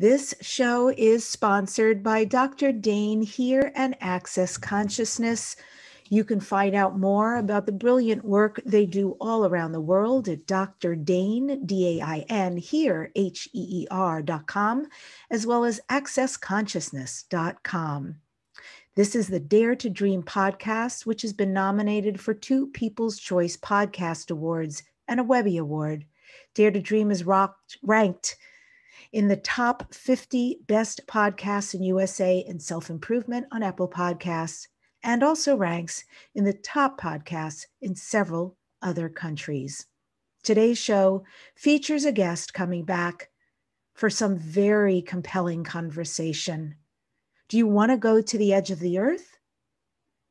This show is sponsored by Dr. Dane here and Access Consciousness. You can find out more about the brilliant work they do all around the world at Dr. Dane, D-A-I-N, here, H-E-E-R.com, as well as accessconsciousness.com. This is the Dare to Dream podcast, which has been nominated for 2 People's Choice Podcast Awards and a Webby Award. Dare to Dream is ranked in the top 50 best podcasts in USA and self-improvement on Apple Podcasts, and also ranks in the top podcasts in several other countries. Today's show features a guest coming back for some very compelling conversation. Do you want to go to the edge of the earth?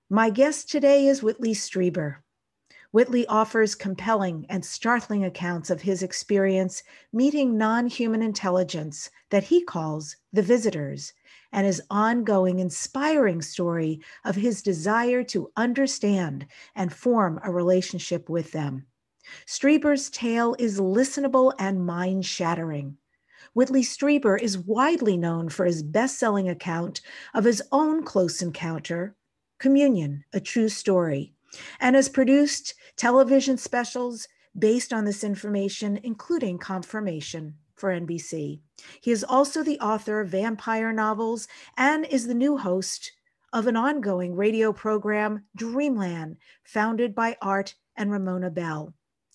My guest today is Whitley Strieber. Whitley offers compelling and startling accounts of his experience meeting non-human intelligence that he calls the Visitors, and his ongoing inspiring story of his desire to understand and form a relationship with them. Strieber's tale is listenable and mind-shattering. Whitley Strieber is widely known for his best-selling account of his own close encounter, Communion, A True Story, and has produced television specials based on this information, including Confirmation for NBC. He is also the author of vampire novels and is the new host of an ongoing radio program, Dreamland, founded by Art and Ramona Bell.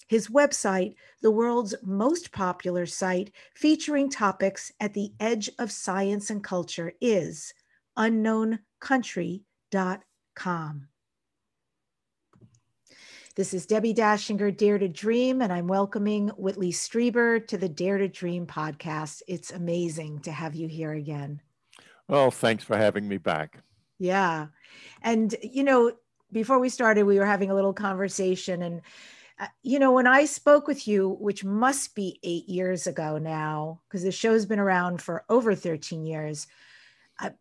His website, the world's most popular site featuring topics at the edge of science and culture, is unknowncountry.com. This is Debbi Dachinger, Dare to Dream, and I'm welcoming Whitley Strieber to the Dare to Dream podcast. It's amazing to have you here again. Well, thanks for having me back. Yeah. And, you know, before we started, we were having a little conversation and you know, when I spoke with you, which must be 8 years ago now, because the show's been around for over 13 years,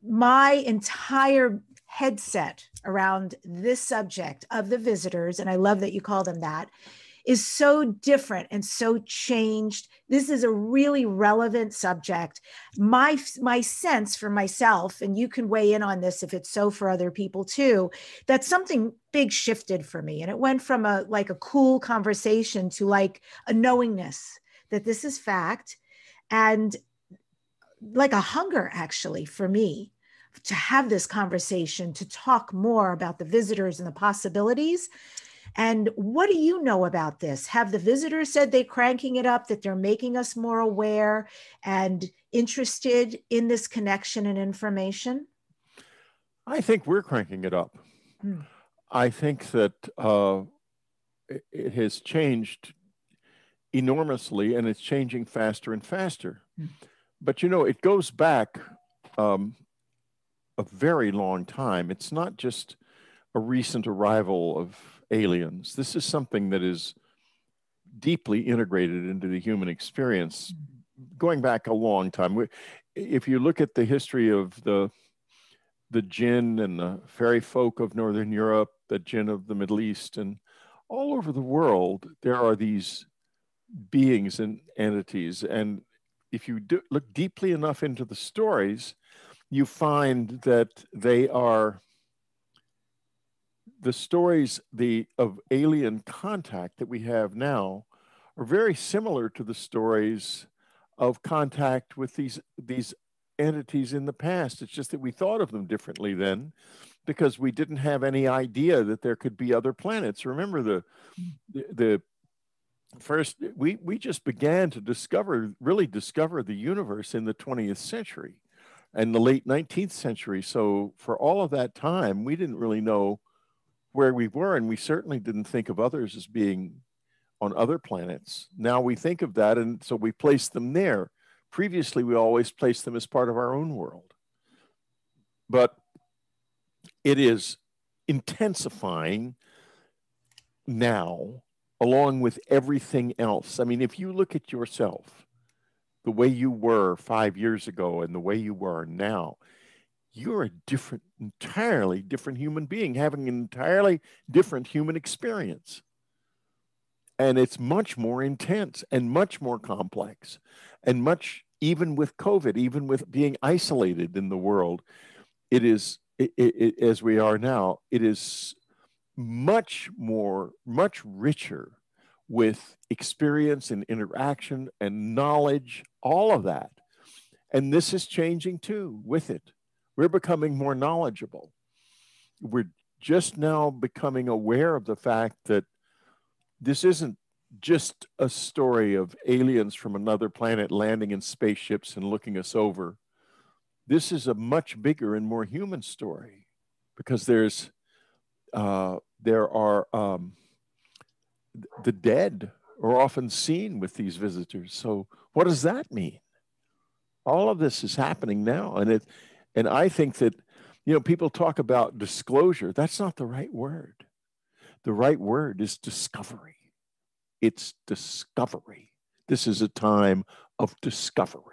my entire headset around this subject of the Visitors, and I love that you call them that, is so different and so changed. This is a really relevant subject. My sense for myself, and you can weigh in on this if it's so for other people too, that something big shifted for me. And it went from a cool conversation to like a knowingness that this is fact, and like a hunger actually for me to have this conversation, to talk more about the Visitors and the possibilities. And what do you know about this? Have the Visitors said they're cranking it up, that they're making us more aware and interested in this connection and information? I think we're cranking it up. Mm. I think that it has changed enormously, and it's changing faster and faster. Mm. But, you know, it goes back a very long time. It's not just a recent arrival of aliens. This is something that is deeply integrated into the human experience, going back a long time. If you look at the history of the djinn and the fairy folk of Northern Europe, the djinn of the Middle East, and all over the world, there are these beings and entities. And if you look deeply enough into the stories, you find that they are the stories of alien contact that we have now are very similar to the stories of contact with these entities in the past. It's just that we thought of them differently then because we didn't have any idea that there could be other planets. Remember the first, we just began to really discover the universe in the 20th century and the late 19th century. So for all of that time, we didn't really know where we were, and we certainly didn't think of others as being on other planets. Now we think of that, and so we place them there. Previously, we always placed them as part of our own world. But it is intensifying now, along with everything else. I mean, if you look at yourself, the way you were 5 years ago and the way you are now, you're a entirely different human being, having an entirely different human experience. And it's much more intense and much more complex and much even with COVID, even with being isolated in the world, it is, as we are now, it is much more, much richer with experience and interaction and knowledge, all of that. And this is changing too with it. We're becoming more knowledgeable. We're just now becoming aware of the fact that this isn't just a story of aliens from another planet landing in spaceships and looking us over. This is a much bigger and more human story, because there's, the dead are often seen with these visitors. So what does that mean? All of this is happening now. And I think that, you know, people talk about disclosure. That's not the right word. The right word is discovery. It's discovery. This is a time of discovery.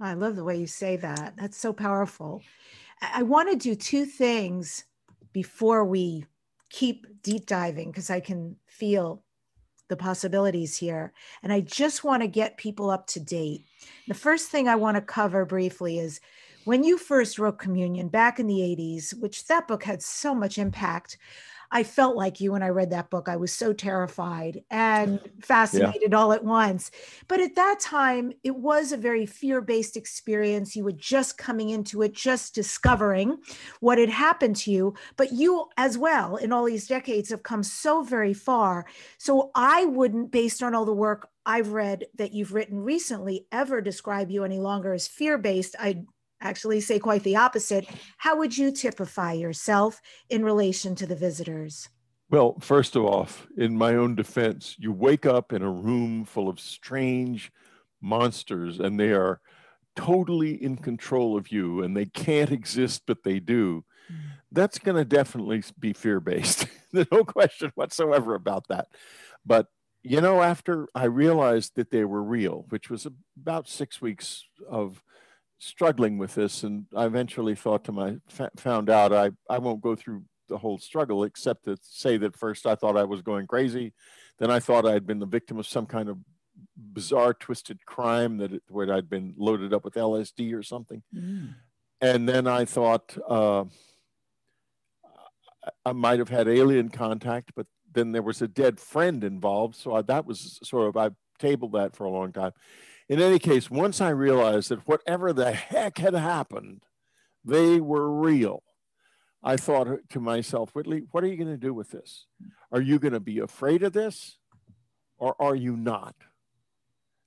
I love the way you say that. That's so powerful. I want to do two things before we keep deep diving, because I can feel the possibilities here. And I just want to get people up to date. The first thing I want to cover briefly is when you first wrote Communion back in the 80s, which that book had so much impact. I felt like you when I read that book. I was so terrified and fascinated all at once. But at that time, it was a very fear-based experience. You were just coming into it, just discovering what had happened to you. But you as well, in all these decades, have come so very far. So I wouldn't, based on all the work I've read that you've written recently, ever describe you any longer as fear-based. I'd actually say quite the opposite. How would you typify yourself in relation to the visitors? Well, first of all, in my own defense, you wake up in a room full of strange monsters and they are totally in control of you and they can't exist, but they do. That's going to definitely be fear-based. There's no question whatsoever about that. But, you know, after I realized that they were real, which was about 6 weeks of struggling with this, and I eventually thought to found out I won't go through the whole struggle, except to say that first I thought I was going crazy. Then I thought I'd been the victim of some kind of bizarre twisted crime, that where I'd been loaded up with LSD or something. And then I thought I might have had alien contact, but then there was a dead friend involved. So that was sort of, I tabled that for a long time. In any case, once I realized that whatever the heck had happened, they were real, I thought to myself, Whitley, what are you going to do with this? Are you going to be afraid of this or are you not?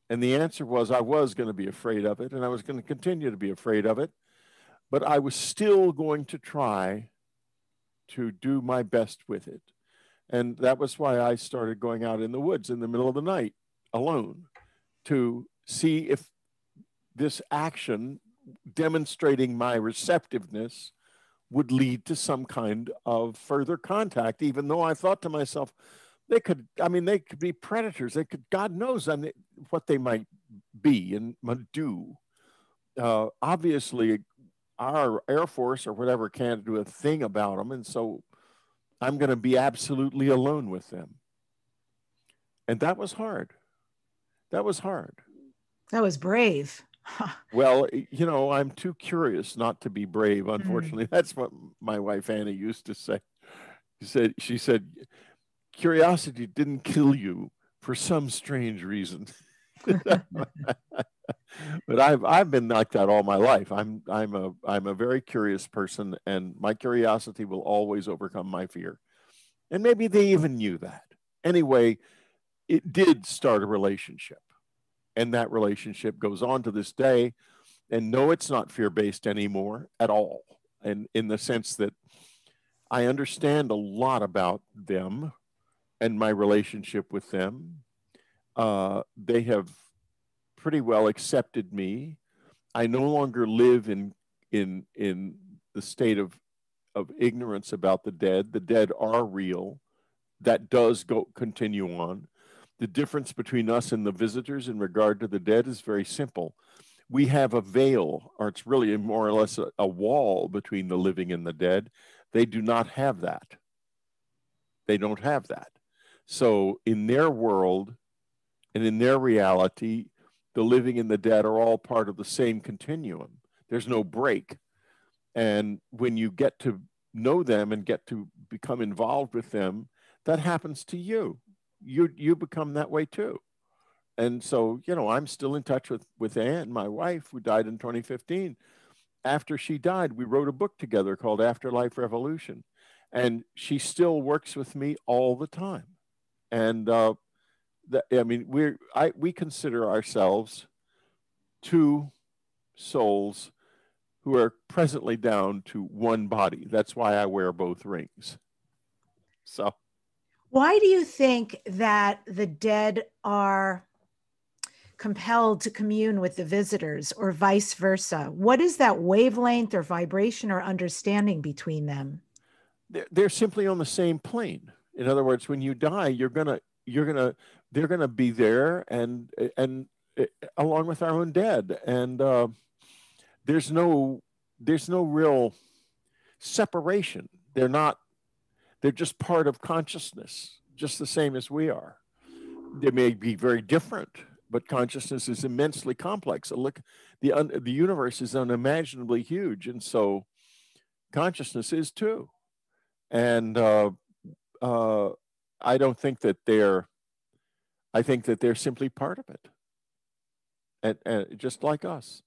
And the answer was, I was going to be afraid of it and I was going to continue to be afraid of it, but I was still going to try to do my best with it. And that was why I started going out in the woods in the middle of the night alone to see if this action demonstrating my receptiveness would lead to some kind of further contact, even though I thought to myself, they could, I mean, they could be predators. They could, God knows what they might be and do. Obviously, our Air Force or whatever can't do a thing about them. And so I'm going to be absolutely alone with them. And that was hard. That was hard. That was brave. Well, you know, I'm too curious not to be brave, unfortunately. That's what my wife, Anna, used to say. She said, curiosity didn't kill you for some strange reason. But I've been like that all my life. I'm a very curious person, and my curiosity will always overcome my fear. And maybe they even knew that. Anyway, it did start a relationship. And that relationship goes on to this day. And no, it's not fear-based anymore at all. And in the sense that I understand a lot about them and my relationship with them. They have pretty well accepted me. I no longer live in the state of ignorance about the dead. The dead are real. That does continue on. The difference between us and the visitors in regard to the dead is very simple. We have a veil, or it's really more or less a wall between the living and the dead. They do not have that. They don't have that. So in their world and in their reality, the living and the dead are all part of the same continuum. There's no break. And when you get to know them and get to become involved with them, that happens to you. You become that way too. And so, you know, I'm still in touch with Anne, my wife, who died in 2015. After she died, we wrote a book together called Afterlife Revolution. And she still works with me all the time. And I mean, we consider ourselves two souls who are presently down to one body. That's why I wear both rings. So. Why do you think that the dead are compelled to commune with the visitors or vice versa? What is that wavelength or vibration or understanding between them? They're simply on the same plane. In other words, when you die, they're gonna be there, and along with our own dead. And there's no real separation. They're just part of consciousness, just the same as we are. They may be very different, but consciousness is immensely complex. Look, the universe is unimaginably huge, and so consciousness is too. And I don't think that I think that they're simply part of it, and just like us.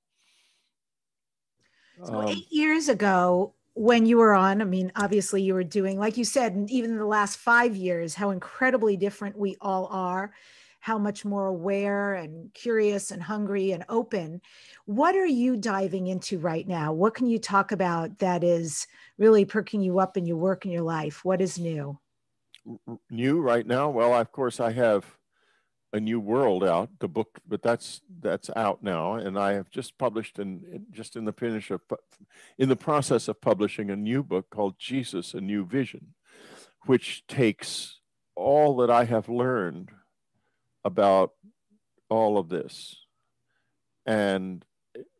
So 8 years ago, when you were on, I mean, obviously you were doing, like you said, and even in the last 5 years, how incredibly different we all are, how much more aware and curious and hungry and open. What are you diving into right now? What can you talk about that is really perking you up in your work and your life? What is new? New right now? Well, of course, I have A New World out, the book, but that's out now, and I have just published and just in the process of publishing a new book called Jesus: A New Vision, which takes all that I have learned about all of this and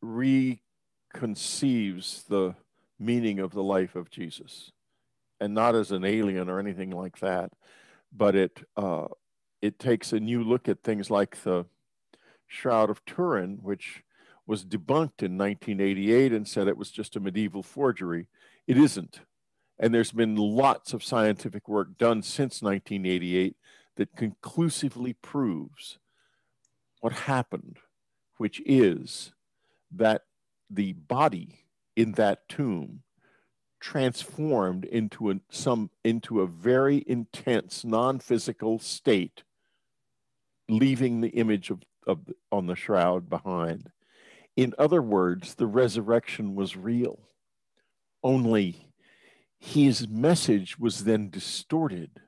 reconceives the meaning of the life of Jesus, and not as an alien or anything like that, but it takes a new look at things like the Shroud of Turin, which was debunked in 1988 and said it was just a medieval forgery. It isn't. And there's been lots of scientific work done since 1988 that conclusively proves what happened, which is that the body in that tomb transformed into a very intense non-physical state, leaving the image of on the shroud behind. In other words, the resurrection was real, only his message was then distorted.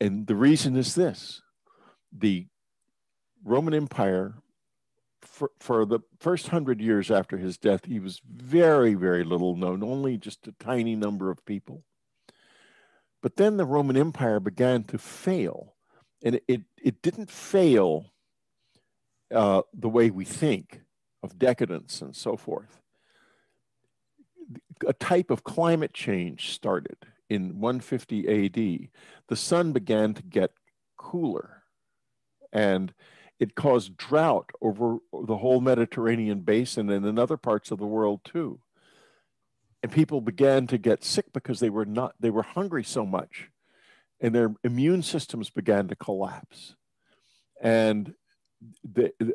And the reason is this: the Roman Empire, for the first 100 years after his death, he was very, very little known, only just a tiny number of people. But then the Roman Empire began to fail, and it didn't fail the way we think, of decadence and so forth. A type of climate change started in 150 AD. The sun began to get cooler, and it caused drought over the whole Mediterranean basin and in other parts of the world too. And people began to get sick because they were hungry so much, and their immune systems began to collapse and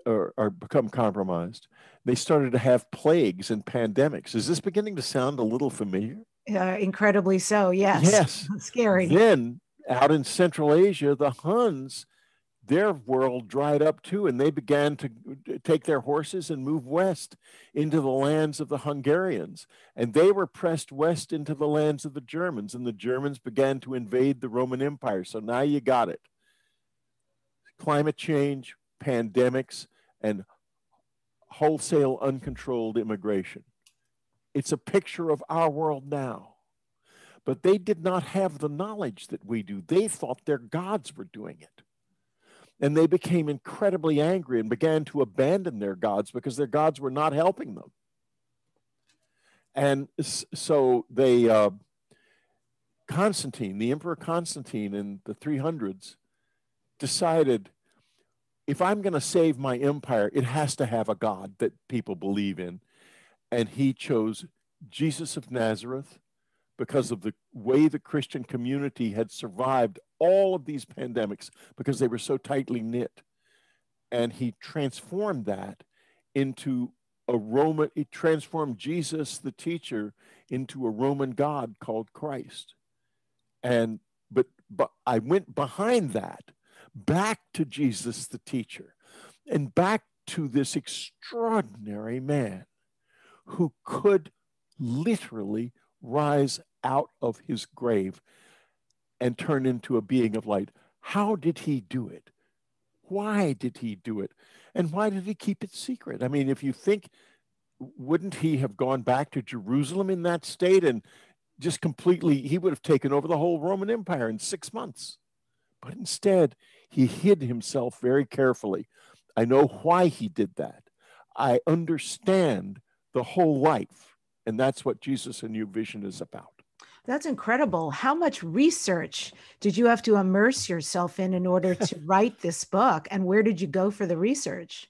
or become compromised. They started to have plagues and pandemics. Is this beginning to sound a little familiar? Incredibly so, yes. Yes. Scary. Then out in Central Asia, the Huns, their world dried up too, and they began to take their horses and move west into the lands of the Hungarians. And they were pressed west into the lands of the Germans, and the Germans began to invade the Roman Empire. So now you got it. Climate change, pandemics, and wholesale uncontrolled immigration. It's a picture of our world now. But they did not have the knowledge that we do. They thought their gods were doing it. And they became incredibly angry and began to abandon their gods because their gods were not helping them. And so they, Constantine, the Emperor Constantine in the 300s, decided if I'm going to save my empire, it has to have a God that people believe in. And he chose Jesus of Nazareth because of the way the Christian community had survived all of these pandemics, because they were so tightly knit. And he transformed that into a Roman, he transformed Jesus, the teacher, into a Roman God called Christ. And, but I went behind that, back to Jesus, the teacher, and back to this extraordinary man who could literally rise out of his grave and turn into a being of light. How did he do it? Why did he do it? And why did he keep it secret? I mean, if you think, wouldn't he have gone back to Jerusalem in that state and just completely, he would have taken over the whole Roman Empire in 6 months. But instead, he hid himself very carefully. I know why he did that. I understand the whole life. And that's what Jesus: A New Vision is about. That's incredible. How much research did you have to immerse yourself in order to write this book? And where did you go for the research?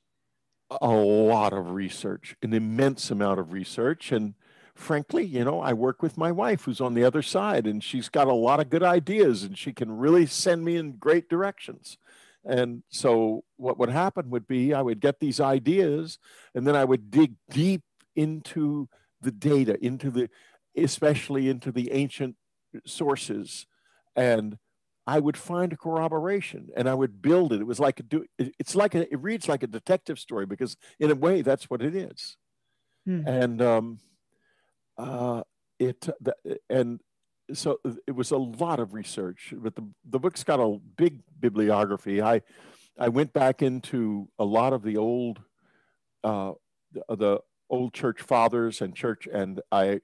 A lot of research, an immense amount of research. And frankly, you know, I work with my wife who's on the other side, and she's got a lot of good ideas and she can really send me in great directions. And so what would happen would be I would get these ideas and then I would dig deep into the data, into the, especially into the ancient sources. And I would find a corroboration and I would build it. It was like, it reads like a detective story, because in a way that's what it is. Mm-hmm. And, so it was a lot of research, but the book's got a big bibliography. I went back into a lot of the old, old church fathers and church, and I,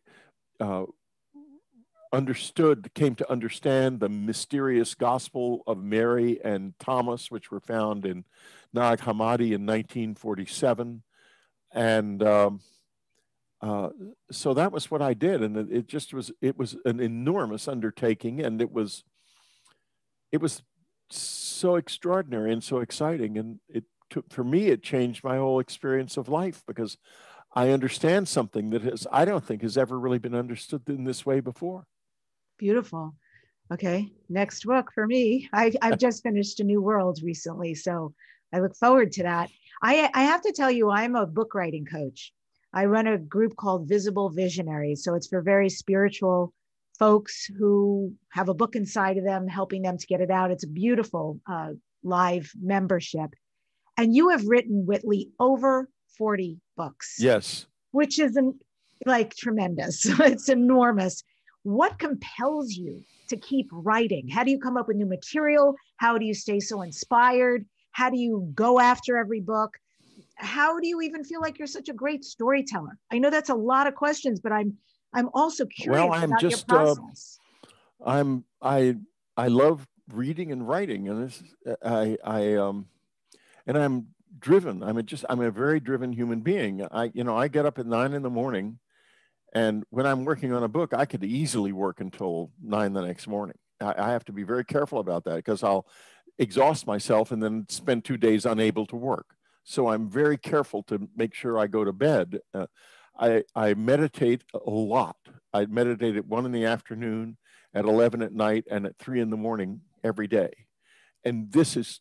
came to understand the mysterious Gospel of Mary and Thomas, which were found in Nag Hammadi in 1947. And so that was what I did. And it just was, it was an enormous undertaking, and it was so extraordinary and so exciting. And it took, for me, it changed my whole experience of life, because I understand something that I don't think has ever really been understood in this way before. Beautiful. Okay. Next book for me. I've just finished A New World recently, so I look forward to that. I have to tell you, I'm a book writing coach. I run a group called Visible Visionaries. So it's for very spiritual folks who have a book inside of them, helping them to get it out. It's a beautiful live membership. And you have written, Whitley, over 40 books. Yes. Which is like tremendous. It's enormous. What compels you to keep writing? How do you come up with new material? How do you stay so inspired? How do you go after every book? How do you even feel like you're such a great storyteller? I know that's a lot of questions, but I'm also curious about your process. I love reading and writing, and I'm driven. I'm a very driven human being. I get up at 9 in the morning, and when I'm working on a book, I could easily work until 9 the next morning. I have to be very careful about that, because I'll exhaust myself and then spend 2 days unable to work. So I'm very careful to make sure I go to bed. I meditate a lot. I meditate at 1 in the afternoon, at 11 at night, and at 3 in the morning every day. And this is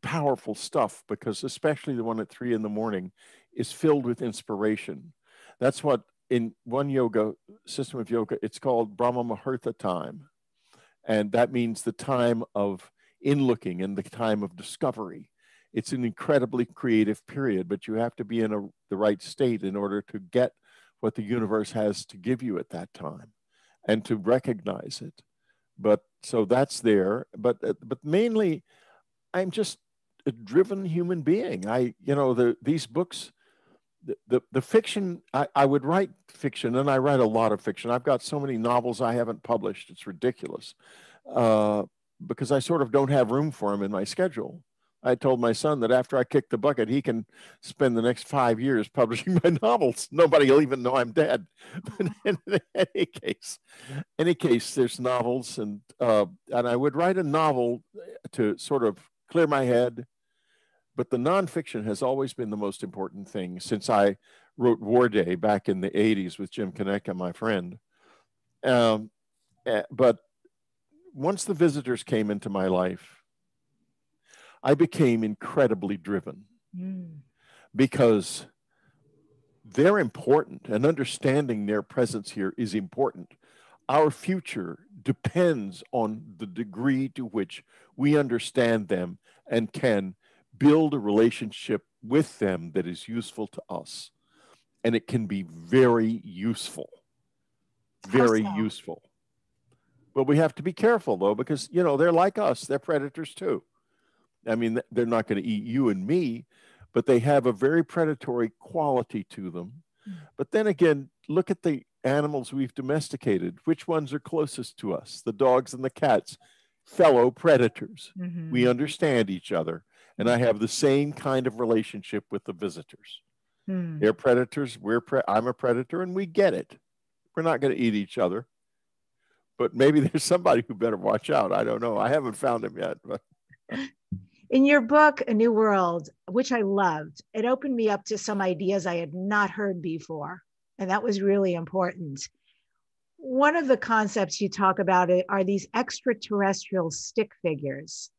powerful stuff, because especially the one at 3 in the morning is filled with inspiration. That's what, in one yoga system of yoga, it's called Brahma Muhurta time. And that means the time of in-looking and the time of discovery. It's an incredibly creative period, but you have to be in the right state in order to get what the universe has to give you at that time and to recognize it. But so that's there, but mainly I'm just a driven human being. These books, the fiction, I would write fiction, and I write a lot of fiction. I've got so many novels I haven't published, it's ridiculous, because I sort of don't have room for them in my schedule. I told my son that after I kick the bucket, he can spend the next 5 years publishing my novels. Nobody will even know I'm dead. But in any case, there's novels, and I would write a novel to sort of clear my head, But the nonfiction has always been the most important thing since I wrote War Day back in the 80s with Jim Koneka, my friend. But once the visitors came into my life, I became incredibly driven because they're important, and understanding their presence here is important. Our future depends on the degree to which we understand them and can build a relationship with them that is useful to us. And it can be very useful, very useful. But we have to be careful, though, because, you know, they're like us. They're predators, too. I mean, they're not going to eat you and me, but they have a very predatory quality to them. But then again, look at the animals we've domesticated. Which ones are closest to us? The dogs and the cats, fellow predators. Mm-hmm. We understand each other. And I have the same kind of relationship with the visitors. They're predators. I'm a predator, and we get it. We're not going to eat each other. But maybe there's somebody who better watch out. I don't know. I haven't found him yet. But. In your book, A New World, which I loved, it opened me up to some ideas I had not heard before. And that was really important. One of the concepts you talk about are these extraterrestrial stick figures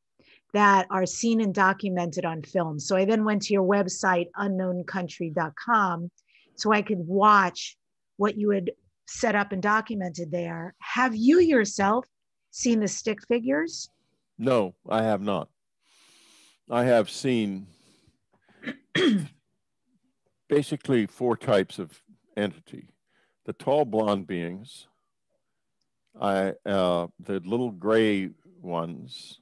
that are seen and documented on film. So I then went to your website, unknowncountry.com, so I could watch what you had set up and documented there. Have you yourself seen the stick figures? No, I have not. I have seen basically four types of entity. The tall blonde beings, the little gray ones,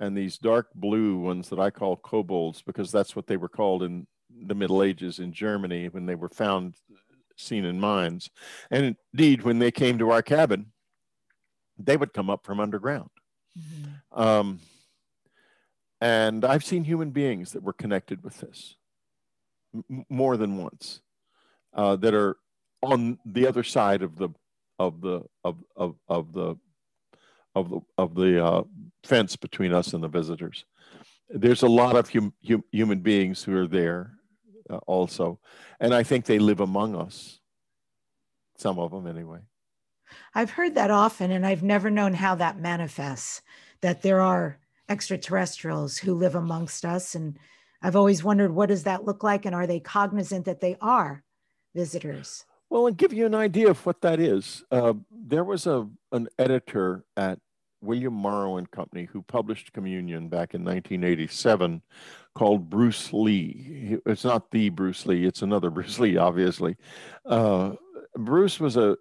and these dark blue ones that I call kobolds, because that's what they were called in the Middle Ages in Germany when they were found, seen in mines. And indeed, when they came to our cabin, they would come up from underground. Mm-hmm. And I've seen human beings that were connected with this more than once, that are on the other side of the fence between us and the visitors. There's a lot of human beings who are there also. And I think they live among us. Some of them anyway. I've heard that often, and I've never known how that manifests, that there are extraterrestrials who live amongst us. And I've always wondered, what does that look like? And are they cognizant that they are visitors? Well, and give you an idea of what that is. There was an editor at William Morrow and Company who published Communion back in 1987 called Bruce Lee. It's not the Bruce Lee, it's another Bruce Lee, obviously. Bruce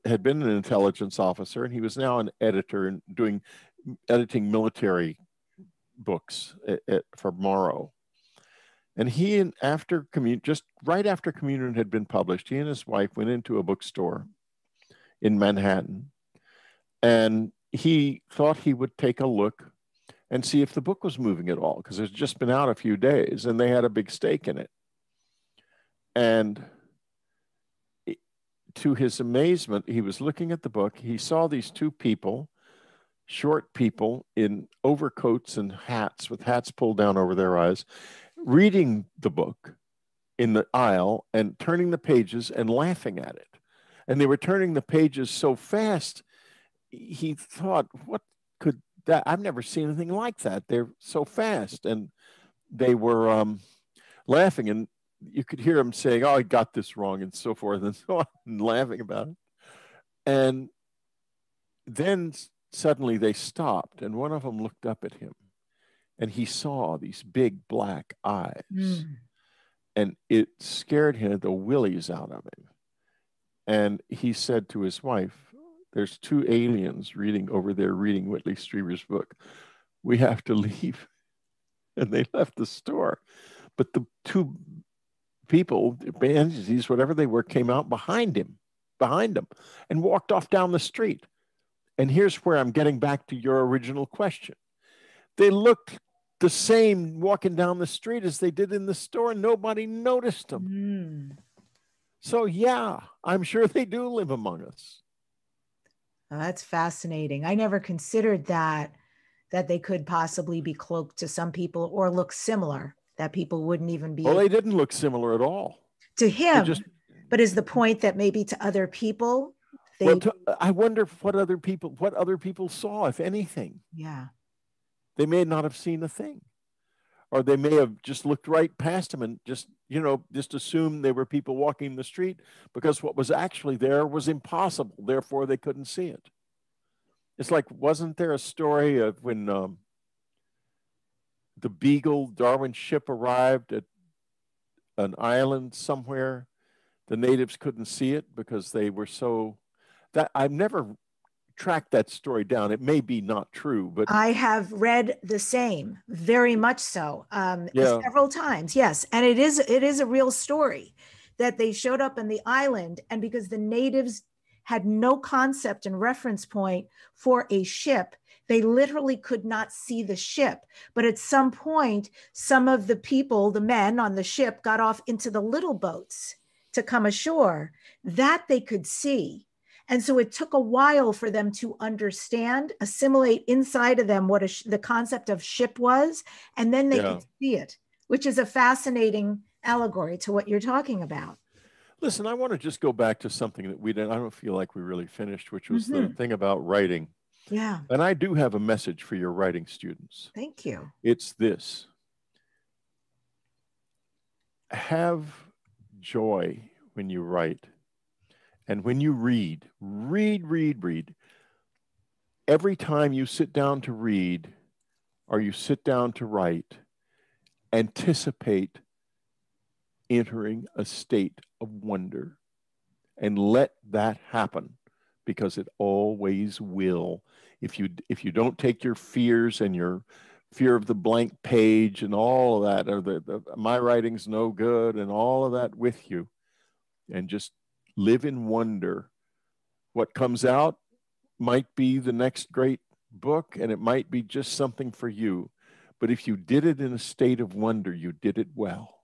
had been an intelligence officer, and he was now an editor and editing military books for Morrow. And right after Communion had been published, he and his wife went into a bookstore in Manhattan, and he thought he would take a look and see if the book was moving at all, because it's just been out a few days and they had a big stake in it. And to his amazement, he was looking at the book. He saw these two people, short people in overcoats and hats, with hats pulled down over their eyes, reading the book in the aisle and turning the pages and laughing at it. And they were turning the pages so fast, he thought, what could that? I've never seen anything like that. They're so fast. And they were laughing, and you could hear him saying, oh, I got this wrong, and so forth and so on, and laughing about it. And then suddenly they stopped, and one of them looked up at him, and he saw these big black eyes, and it scared him the willies out of him. And he said to his wife, there's two aliens reading Whitley Strieber's book. We have to leave. And they left the store. But the two people, entities, whatever they were, came out behind him, and walked off down the street. And here's where I'm getting back to your original question. They looked the same walking down the street as they did in the store, and nobody noticed them. So yeah, I'm sure they do live among us. Well, that's fascinating. I never considered that they could possibly be cloaked to some people or look similar that people wouldn't even be. Well, they didn't look similar at all. To him. But is the point that maybe to other people, they... Well, I wonder what other people saw, if anything. Yeah. They may not have seen a thing, or they may have just looked right past them and just, you know, just assumed they were people walking the street, because what was actually there was impossible. Therefore, they couldn't see it. It's like, wasn't there a story of when the Beagle, Darwin's ship, arrived at an island somewhere? The natives couldn't see it because they were so... That I've never tracked that story down. It may be not true, but... I have read the same, very much so, several times, yes. And it is a real story that they showed up on the island, and because the natives had no concept and reference point for a ship, they literally could not see the ship. But at some point, some of the people, the men on the ship, got off into the little boats to come ashore. That they could see. And so it took a while for them to understand, assimilate inside of them what the concept of ship was, and then they could see it, which is a fascinating allegory to what you're talking about. Listen, I want to just go back to something that we didn't, I don't feel like we really finished, which was the thing about writing. Yeah. And I do have a message for your writing students. Thank you. It's this. Have joy when you write. And when you read. Every time you sit down to read or you sit down to write, anticipate entering a state of wonder and let that happen, because it always will. If you don't take your fears and your fear of the blank page and all of that, or the my writing's no good and all of that with you, and just live in wonder. What comes out might be the next great book, and it might be just something for you. But if you did it in a state of wonder, you did it well.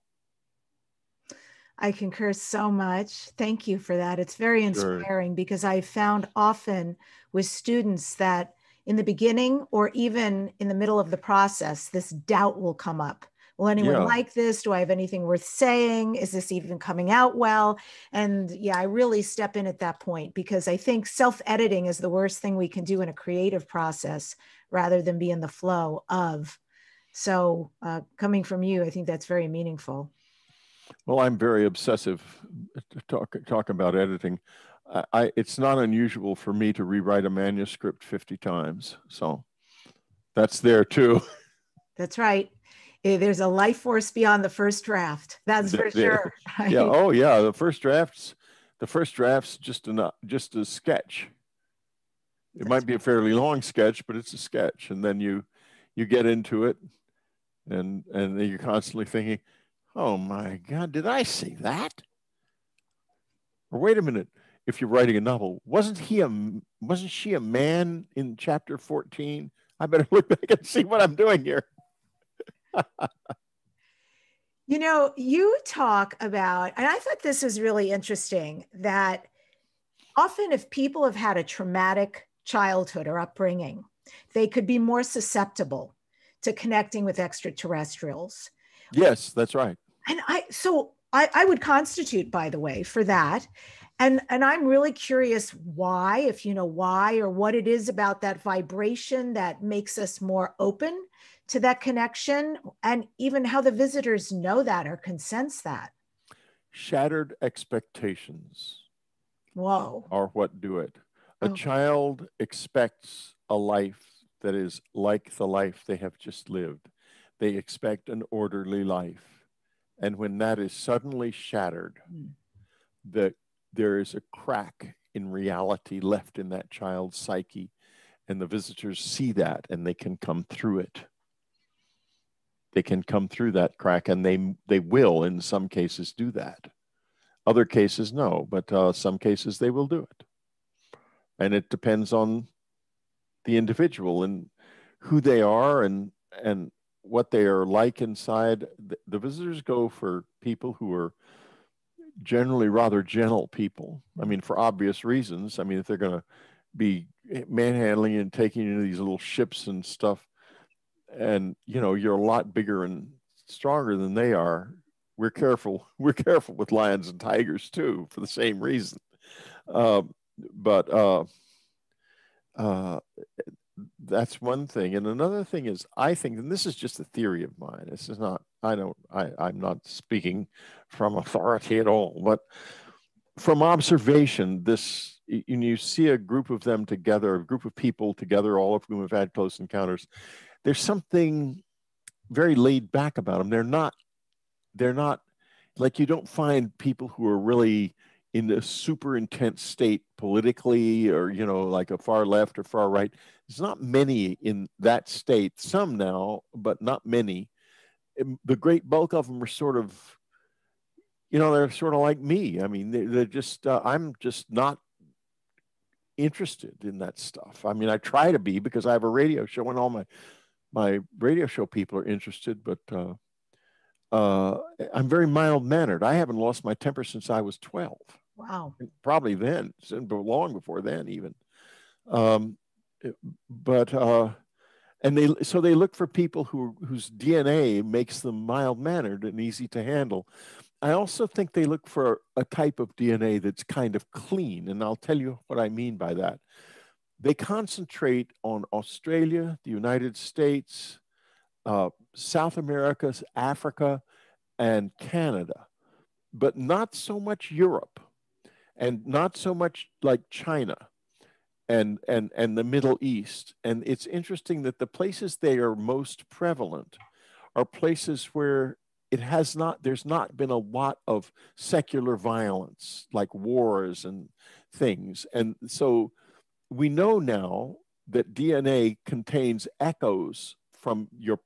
I concur so much. Thank you for that. It's very inspiring, because I found often with students that in the beginning, or even in the middle of the process, this doubt will come up. Will anyone like this? Do I have anything worth saying? Is this even coming out well? And yeah, I really step in at that point, because I think self-editing is the worst thing we can do in a creative process, rather than be in the flow of. So coming from you, I think that's very meaningful. Well, I'm very obsessive talking about editing. It's not unusual for me to rewrite a manuscript 50 times. So that's there too. That's right. There's a life force beyond the first draft. That's for sure. Right? Yeah. Oh, yeah. The first draft's just a sketch. It might be a fairly long sketch, but it's a sketch. And then you get into it, and you're constantly thinking, "Oh my God, did I see that?" Or wait a minute. If you're writing a novel, wasn't she a man in chapter 14? I better look back and see what I'm doing here. You know, you talk about, and I thought this was really interesting, that often if people have had a traumatic childhood or upbringing, they could be more susceptible to connecting with extraterrestrials. Yes, that's right. And I would constitute, by the way, for that. And I'm really curious why, if you know why, or what it is about that vibration that makes us more open to that connection, and even how the visitors know that or can sense that. Shattered expectations are what do it. A child expects a life that is like the life they have just lived. They expect an orderly life. And when that is suddenly shattered, there is a crack in reality left in that child's psyche, and the visitors see that, and they can come through it. They can come through that crack, and they will, in some cases, do that. Other cases, no, but some cases they will do it. And it depends on the individual and who they are and what they are like inside. The visitors go for people who are generally rather gentle people. I mean, for obvious reasons. I mean, if they're going to be manhandling and taking you to these little ships and stuff, and you know, you're a lot bigger and stronger than they are, we're careful. We're careful with lions and tigers too, for the same reason. But that's one thing. And another thing is, I think, and this is just a theory of mine. This is not, I'm not speaking from authority at all, but from observation, this, you see a group of them together, a group of people together, all of whom have had close encounters. There's something very laid back about them. They're not like, you don't find people who are really in a super intense state politically, or, you know, like a far left or far right. There's not many in that state, some now, but not many. The great bulk of them are sort of, you know, they're sort of like me. I mean, they're just, I'm just not interested in that stuff. I mean, I try to be, because I have a radio show and all my radio show people are interested, but I'm very mild-mannered. I haven't lost my temper since I was 12. Wow. Probably then, long before then even. So they look for people whose DNA makes them mild-mannered and easy to handle. I also think they look for a type of DNA that's kind of clean, and I'll tell you what I mean by that. They concentrate on Australia, the United States, South America, Africa, and Canada, but not so much Europe, and not so much like China and the Middle East. And it's interesting that the places they are most prevalent are places where there's not been a lot of secular violence, like wars and things. And so we know now that DNA contains echoes from in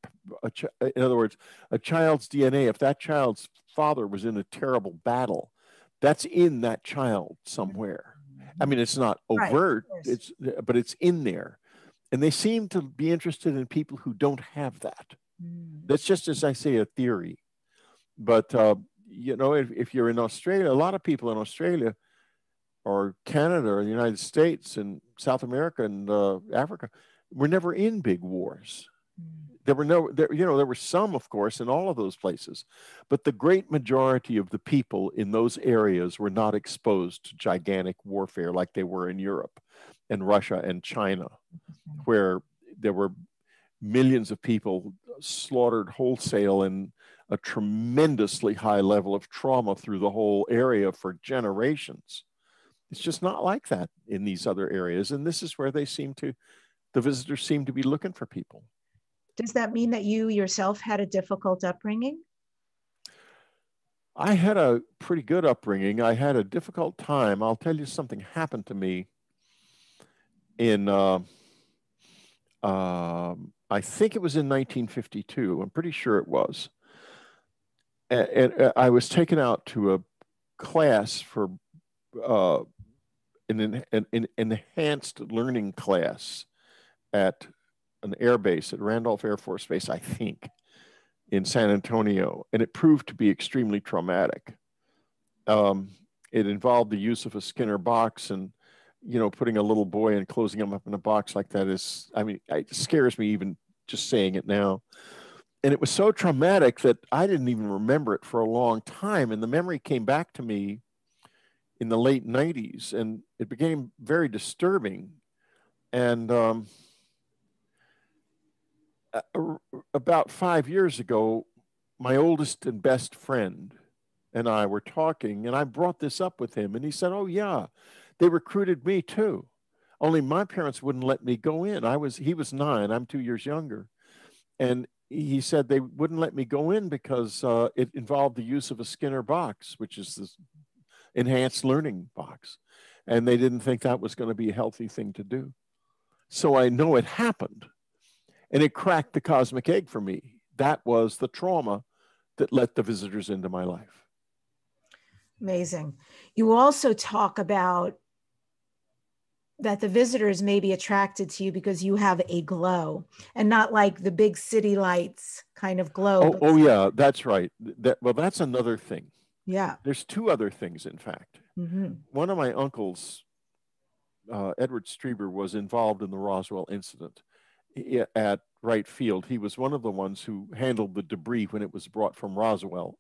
other words, a child's DNA, if that child's father was in a terrible battle, that's in that child somewhere. I mean, it's not overt, right, but it's in there. And they seem to be interested in people who don't have that. That's just, as I say, a theory. But, you know, if you're in Australia, a lot of people in Australia or Canada or the United States and South America and Africa were never in big wars. There were some, of course, in all of those places, but the great majority of the people in those areas were not exposed to gigantic warfare like they were in Europe and Russia and China, where there were millions of people slaughtered wholesale and a tremendously high level of trauma through the whole area for generations. It's just not like that in these other areas. And this is where the visitors seem to be looking for people. Does that mean that you yourself had a difficult upbringing? I had a pretty good upbringing. I had a difficult time. I'll tell you, something happened to me in, I think it was in 1952. I'm pretty sure it was. And I was taken out to a class for an enhanced learning class at an air base at Randolph Air Force Base, I think, in San Antonio. And it proved to be extremely traumatic. It involved the use of a Skinner box, and, you know, putting a little boy and closing him up in a box like that is, I mean, it scares me even just saying it now. And it was so traumatic that I didn't even remember it for a long time. And the memory came back to me in the late 90s, and it became very disturbing. And, about 5 years ago, my oldest and best friend and I were talking, and I brought this up with him, and he said, oh yeah, they recruited me too, only my parents wouldn't let me go in. He was 9, I'm 2 years younger. And he said they wouldn't let me go in because it involved the use of a Skinner box, which is this enhanced learning box. And they didn't think that was going to be a healthy thing to do. So I know it happened. And it cracked the cosmic egg for me. That was the trauma that let the visitors into my life. Amazing. You also talk about that the visitors may be attracted to you because you have a glow, and not like the big city lights kind of glow. Oh yeah, that's right. Well, that's another thing. Yeah. There's two other things, in fact. Mm-hmm. One of my uncles, Edward Strieber, was involved in the Roswell incident at Wright Field. He was one of the ones who handled the debris when it was brought from Roswell.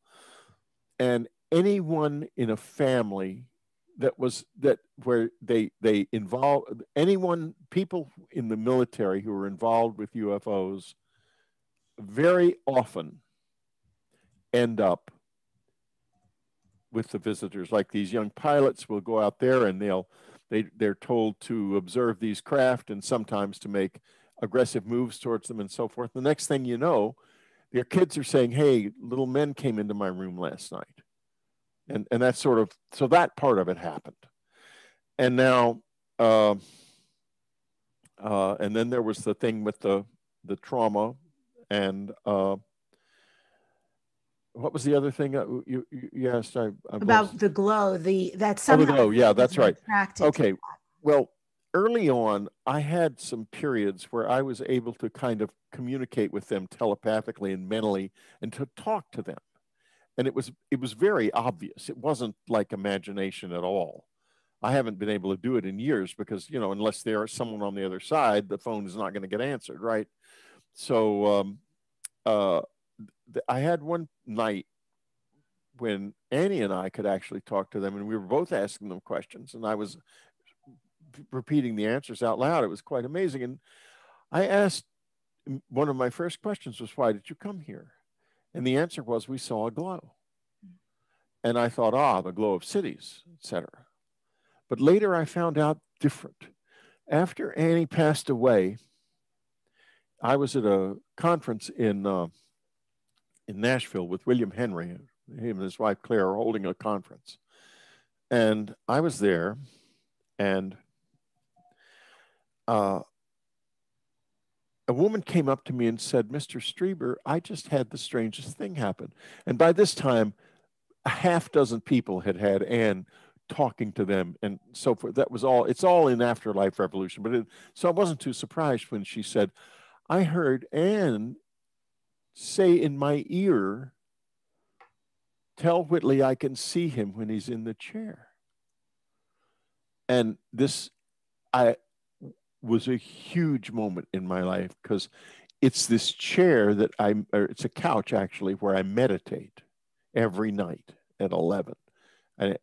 And anyone in a family that was people in the military who were involved with UFOs very often end up with the visitors. Like these young pilots will go out there and they're told to observe these craft and sometimes to make aggressive moves towards them and so forth. The next thing you know, their kids are saying, hey, little men came into my room last night. And that sort of, so that part of it happened. And now, and then there was the thing with the trauma and what was the other thing you asked? About the glow, that somehow. Oh, the glow, yeah, that's right. Okay, well, early on, I had some periods where I was able to kind of communicate with them telepathically and mentally and to talk to them. And it was very obvious. It wasn't like imagination at all. I haven't been able to do it in years because, you know, unless there is someone on the other side, the phone is not going to get answered, right? So I had one night when Annie and I could actually talk to them, and we were both asking them questions, and I was repeating the answers out loud. It was quite amazing. And I asked, one of my first questions was, why did you come here? And the answer was, we saw a glow. And I thought, the glow of cities, etc. But later I found out different. After Annie passed away, I was at a conference in Nashville with William Henry. Him and his wife, Claire, are holding a conference. And I was there, and a woman came up to me and said, Mr. Strieber, I just had the strangest thing happen. And by this time, a half dozen people had Anne talking to them and so forth. That was all, it's all in Afterlife Revolution. So I wasn't too surprised when she said, I heard Anne say in my ear, tell Whitley I can see him when he's in the chair. And this, I was a huge moment in my life because it's this chair that it's a couch actually where I meditate every night at 11. And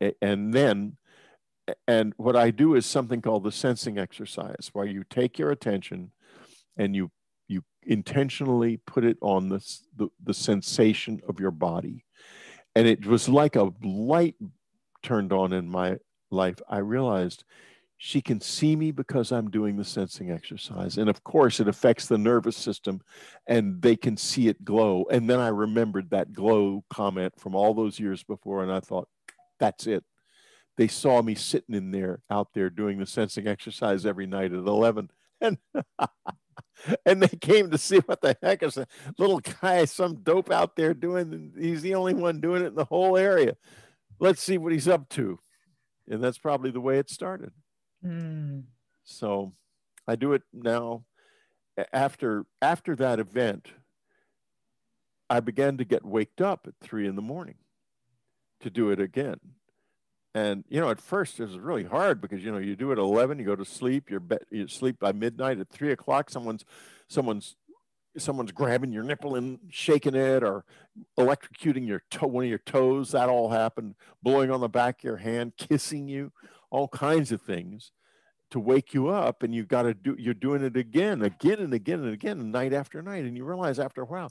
what I do is something called the sensing exercise, where you take your attention and you intentionally put it on the sensation of your body. And it was like a light turned on in my life. I realized she can see me because I'm doing the sensing exercise. And of course, it affects the nervous system and they can see it glow. And then I remembered that glow comment from all those years before. And I thought, that's it. They saw me sitting out there doing the sensing exercise every night at 11. And they came to see what the heck is a little guy, some dope out there doing. He's the only one doing it in the whole area. Let's see what he's up to. And that's probably the way it started. So I do it now. After that event, I began to get waked up at 3 in the morning to do it again. And, you know, at first it was really hard because, you know, you do it at 11, you go to sleep, you sleep by midnight. At 3 o'clock, someone's grabbing your nipple and shaking it, or electrocuting your toe, one of your toes. That all happened. Blowing on the back of your hand, kissing you, all kinds of things to wake you up. And you're doing it again and again and again, night after night. And you realize after a while,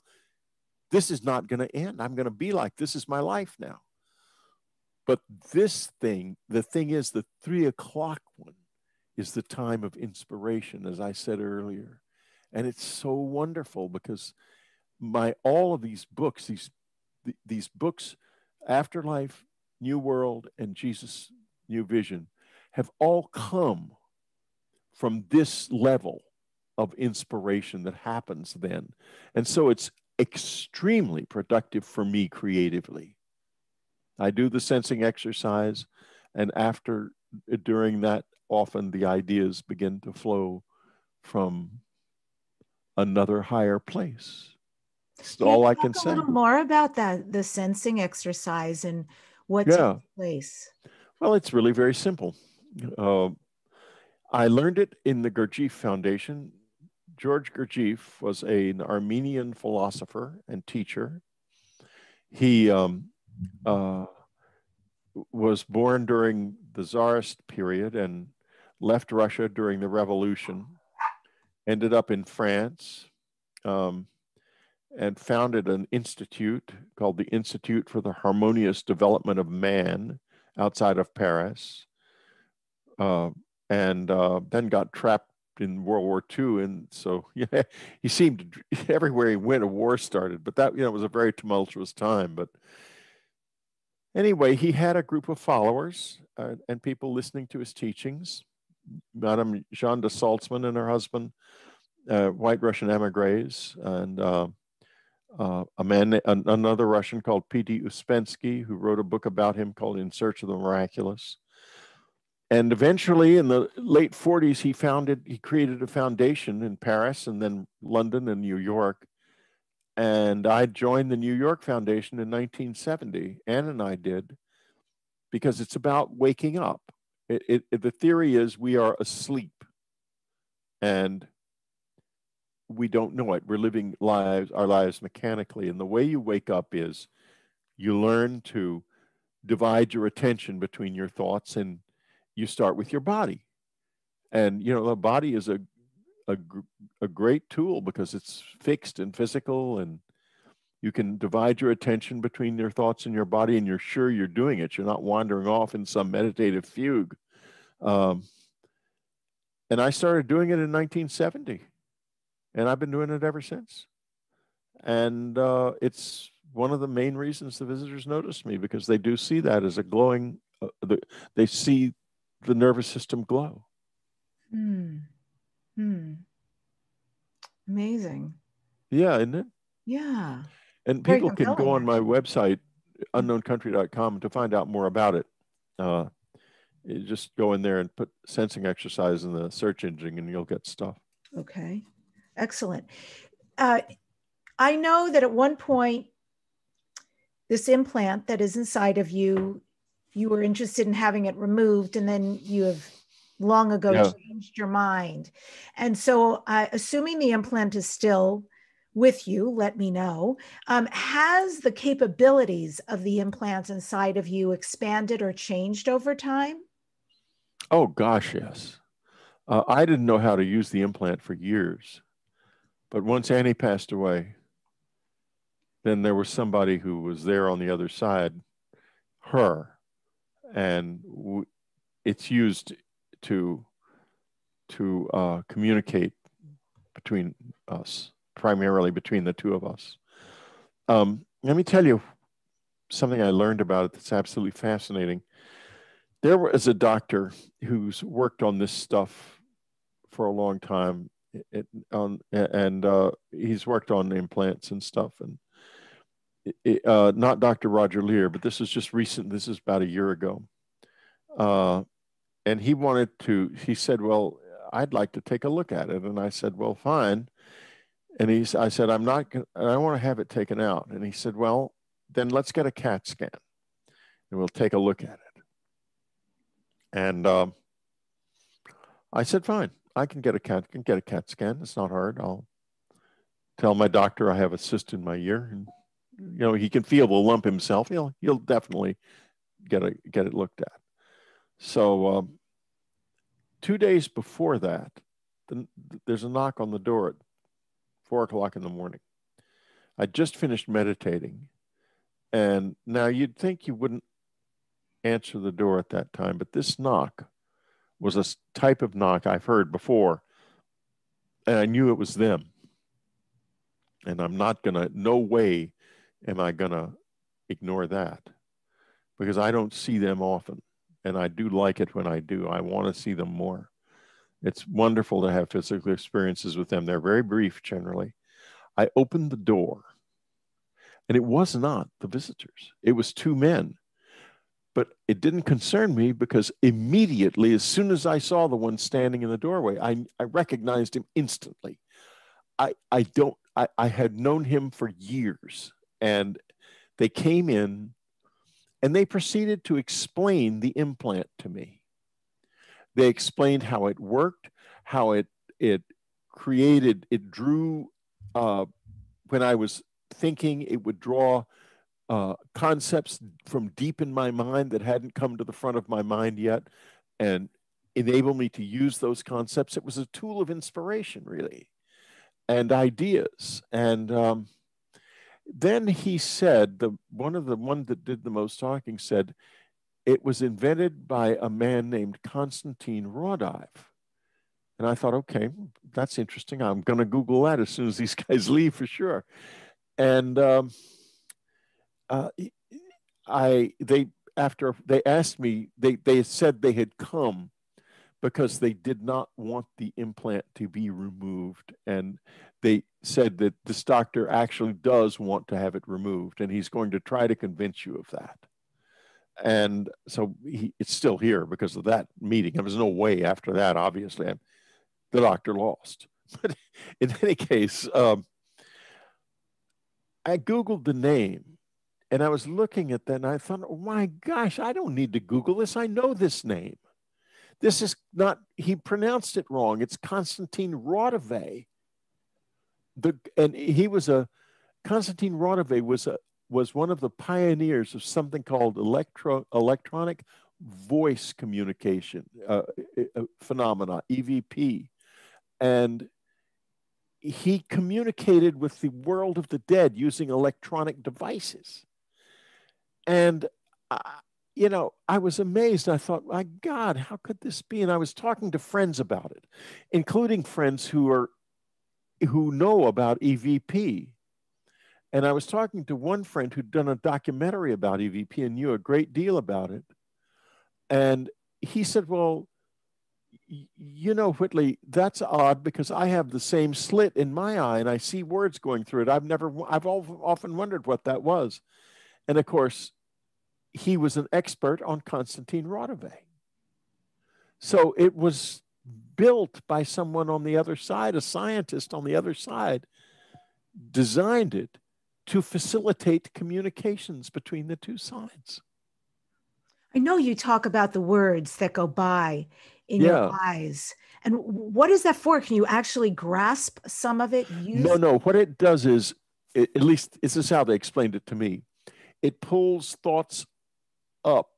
this is not going to end. I'm going to be like, this is my life now. But this thing, the thing is, the 3 o'clock one is the time of inspiration, as I said earlier. And it's so wonderful because all of these books, these books, Afterlife, New World, and Jesus, New Vision, have all come from this level of inspiration that happens then. And so it's extremely productive for me creatively. I do the sensing exercise, and during that, often the ideas begin to flow from another higher place. That's all I can say. A little more about that, the sensing exercise and what's in place. Well, it's really very simple. I learned it in the Gurdjieff Foundation George Gurdjieff was an Armenian philosopher and teacher. He was born during the Tsarist period and left Russia during the revolution, ended up in France, and founded an institute called the Institute for the Harmonious Development of Man outside of Paris, and then got trapped in World War II. And so yeah, he seemed, everywhere he went, a war started, but that, you know, was a very tumultuous time. But anyway, he had a group of followers and people listening to his teachings. Madame Jeanne de Saltzman and her husband, white Russian emigres, and a man, another Russian called P.D. Uspensky, who wrote a book about him called In Search of the Miraculous. And eventually in the late 40s, he created a foundation in Paris and then London and New York. And I joined the New York Foundation in 1970, Anne and I did, because it's about waking up. The theory is we are asleep and we don't know it. We're living our lives mechanically. And the way you wake up is you learn to divide your attention between your thoughts, and you start with your body. And, you know, the body is a great tool because it's fixed and physical, and you can divide your attention between your thoughts and your body, and you're sure you're doing it. You're not wandering off in some meditative fugue. And I started doing it in 1970, and I've been doing it ever since. And it's one of the main reasons the visitors noticed me, because they do see that as a glowing, they see the nervous system glow. Mm. Hmm. Amazing. Yeah, isn't it? Yeah. And people can go on my website, unknowncountry.com, to find out more about it. You just go in there and put sensing exercise in the search engine and you'll get stuff. Okay. Excellent. I know that at one point, this implant that is inside of you, you were interested in having it removed, and then you have long ago changed your mind. And so assuming the implant is still with you, let me know, has the capabilities of the implants inside of you expanded or changed over time? Oh gosh, yes. I didn't know how to use the implant for years, but once Annie passed away, then there was somebody who was there on the other side, her, and it's used to communicate between us, primarily between the two of us. Let me tell you something I learned about it that's absolutely fascinating. There was a doctor who's worked on this stuff for a long time, and he's worked on implants and stuff, and not Dr. Roger Lear, but this is just recent, this is about a year ago. And he said, well, I'd like to take a look at it. And I said, well, fine. And I said, I want to have it taken out. And he said, well, then let's get a CAT scan and we'll take a look at it. And I said, fine, I can get a CAT scan. It's not hard. I'll tell my doctor I have a cyst in my ear, and, you know, he can feel the lump himself. He'll definitely get it looked at. So 2 days before that, there's a knock on the door at 4 o'clock in the morning. I just finished meditating. And now you'd think you wouldn't answer the door at that time, but this knock was a type of knock I've heard before. And I knew it was them. And I'm not gonna, no way am I gonna ignore that, because I don't see them often. And I do like it when I do. I want to see them more. It's wonderful to have physical experiences with them. They're very brief generally. I opened the door, and it was not the visitors. It was two men, but it didn't concern me, because immediately, as soon as I saw the one standing in the doorway, I recognized him instantly. I had known him for years, and they came in, and they proceeded to explain the implant to me. They explained how it worked, how it created, it drew, when I was thinking, it would draw concepts from deep in my mind that hadn't come to the front of my mind yet and enable me to use those concepts. It was a tool of inspiration, really, and ideas. And then he said, one that did the most talking said, it was invented by a man named Constantine Raudive. And I thought, okay, that's interesting. I'm going to Google that as soon as these guys leave for sure. And after they asked me, they said they had come because they did not want the implant to be removed. And they said that this doctor actually does want to have it removed, and he's going to try to convince you of that. And so it's still here because of that meeting. There was no way after that, obviously. The doctor lost. But in any case, I Googled the name, and I was looking at that, and I thought, oh my gosh, I don't need to Google this. I know this name. This is not, he pronounced it wrong. It's Constantine Raudive. Constantine Raudive was one of the pioneers of something called electronic voice communication phenomena, EVP. And he communicated with the world of the dead using electronic devices. And, you know, I was amazed. I thought, my God, how could this be? And I was talking to friends about it, including friends who know about EVP. And I was talking to one friend who'd done a documentary about EVP and knew a great deal about it. And he said, well, you know, Whitley, that's odd because I have the same slit in my eye and I see words going through it. I've often wondered what that was. And of course, he was an expert on Constantine Raudive. So it was built by someone on the other side, a scientist on the other side, designed it to facilitate communications between the two sides. I know you talk about the words that go by in your eyes. And what is that for? Can you actually grasp some of it? No. What it does is, at least this is how they explained it to me. It pulls thoughts up,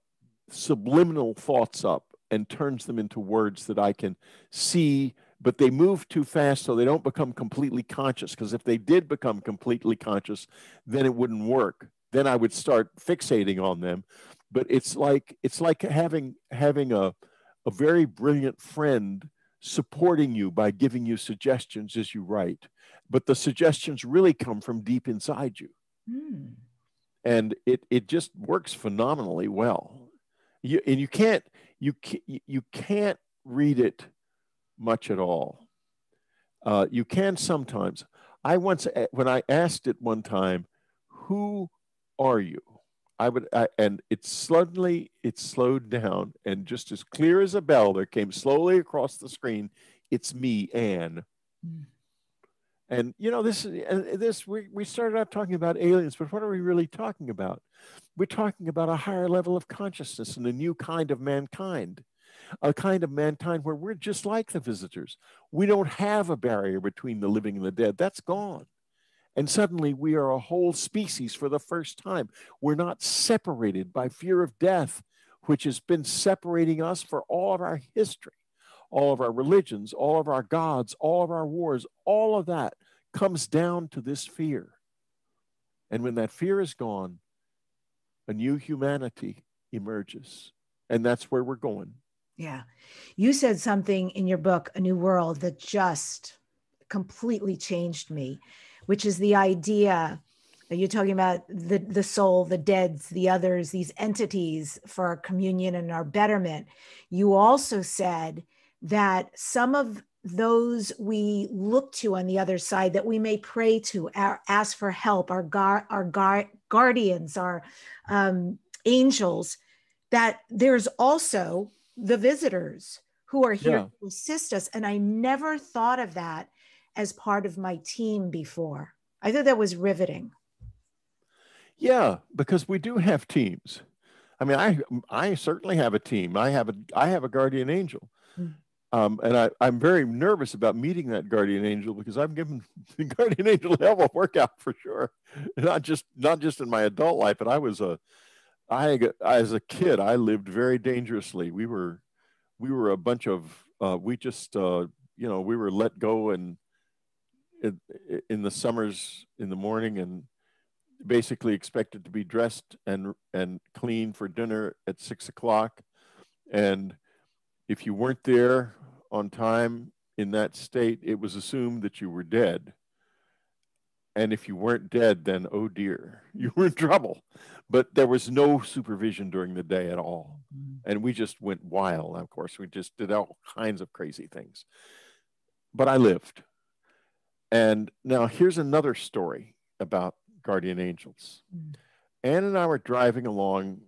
subliminal thoughts up, and turns them into words that I can see, but they move too fast so they don't become completely conscious, because if they did become completely conscious, then it wouldn't work. Then I would start fixating on them. But it's like having a very brilliant friend supporting you by giving you suggestions as you write. But the suggestions really come from deep inside you. Mm. And it just works phenomenally well. You can't read it much at all. You can sometimes. When I asked it one time, who are you? And it slowed down, and just as clear as a bell, there came slowly across the screen, it's me, Anne. And you know, we started out talking about aliens, but what are we really talking about? We're talking about a higher level of consciousness and a new kind of mankind. A kind of mankind where we're just like the visitors. We don't have a barrier between the living and the dead. That's gone. And suddenly we are a whole species for the first time. We're not separated by fear of death, which has been separating us for all of our history, all of our religions, all of our gods, all of our wars. All of that comes down to this fear. And when that fear is gone, a new humanity emerges. And that's where we're going. Yeah. You said something in your book, A New World, that just completely changed me, which is the idea that you're talking about the soul, the deads, the others, these entities for our communion and our betterment. You also said that some of those we look to on the other side that we may pray to, ask for help, our guardians, our angels, that there's also the visitors who are here to assist us. And I never thought of that as part of my team before. I thought that was riveting. Yeah, because we do have teams. I mean, I certainly have a team. I have a guardian angel. Mm. And I'm very nervous about meeting that guardian angel, because I've given the guardian angel hell of a workout for sure. Not just in my adult life, but as a kid, I lived very dangerously. We were a bunch of, we were let go and in the summers in the morning, and basically expected to be dressed and clean for dinner at 6 o'clock. And if you weren't there on time in that state, it was assumed that you were dead. And if you weren't dead, then, oh dear, you were in trouble. But there was no supervision during the day at all. And we just went wild, of course. We just did all kinds of crazy things. But I lived. And now here's another story about guardian angels. Anne and I were driving along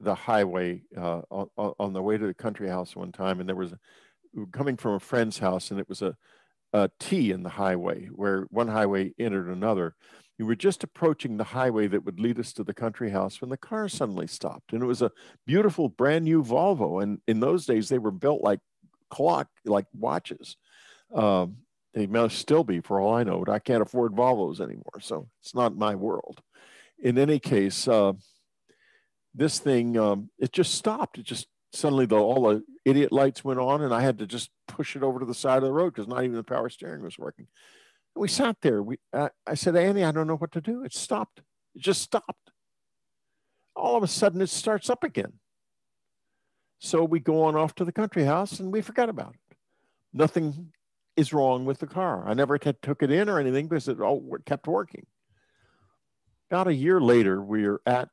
the highway on the way to the country house one time, and we were coming from a friend's house, and it was a T in the highway where one highway entered another. We were just approaching the highway that would lead us to the country house when the car suddenly stopped, and it was a beautiful brand new Volvo. And in those days, they were built like watches. They may still be, for all I know, but I can't afford Volvos anymore, so it's not my world. In any case, this thing, it just stopped. It just suddenly, all the idiot lights went on, and I had to just push it over to the side of the road because not even the power steering was working. And we sat there. I said, Annie, I don't know what to do. It stopped. It just stopped. All of a sudden, it starts up again. So we go on off to the country house, and we forgot about it. Nothing is wrong with the car. I never took it in or anything because it all kept working. About a year later, we are at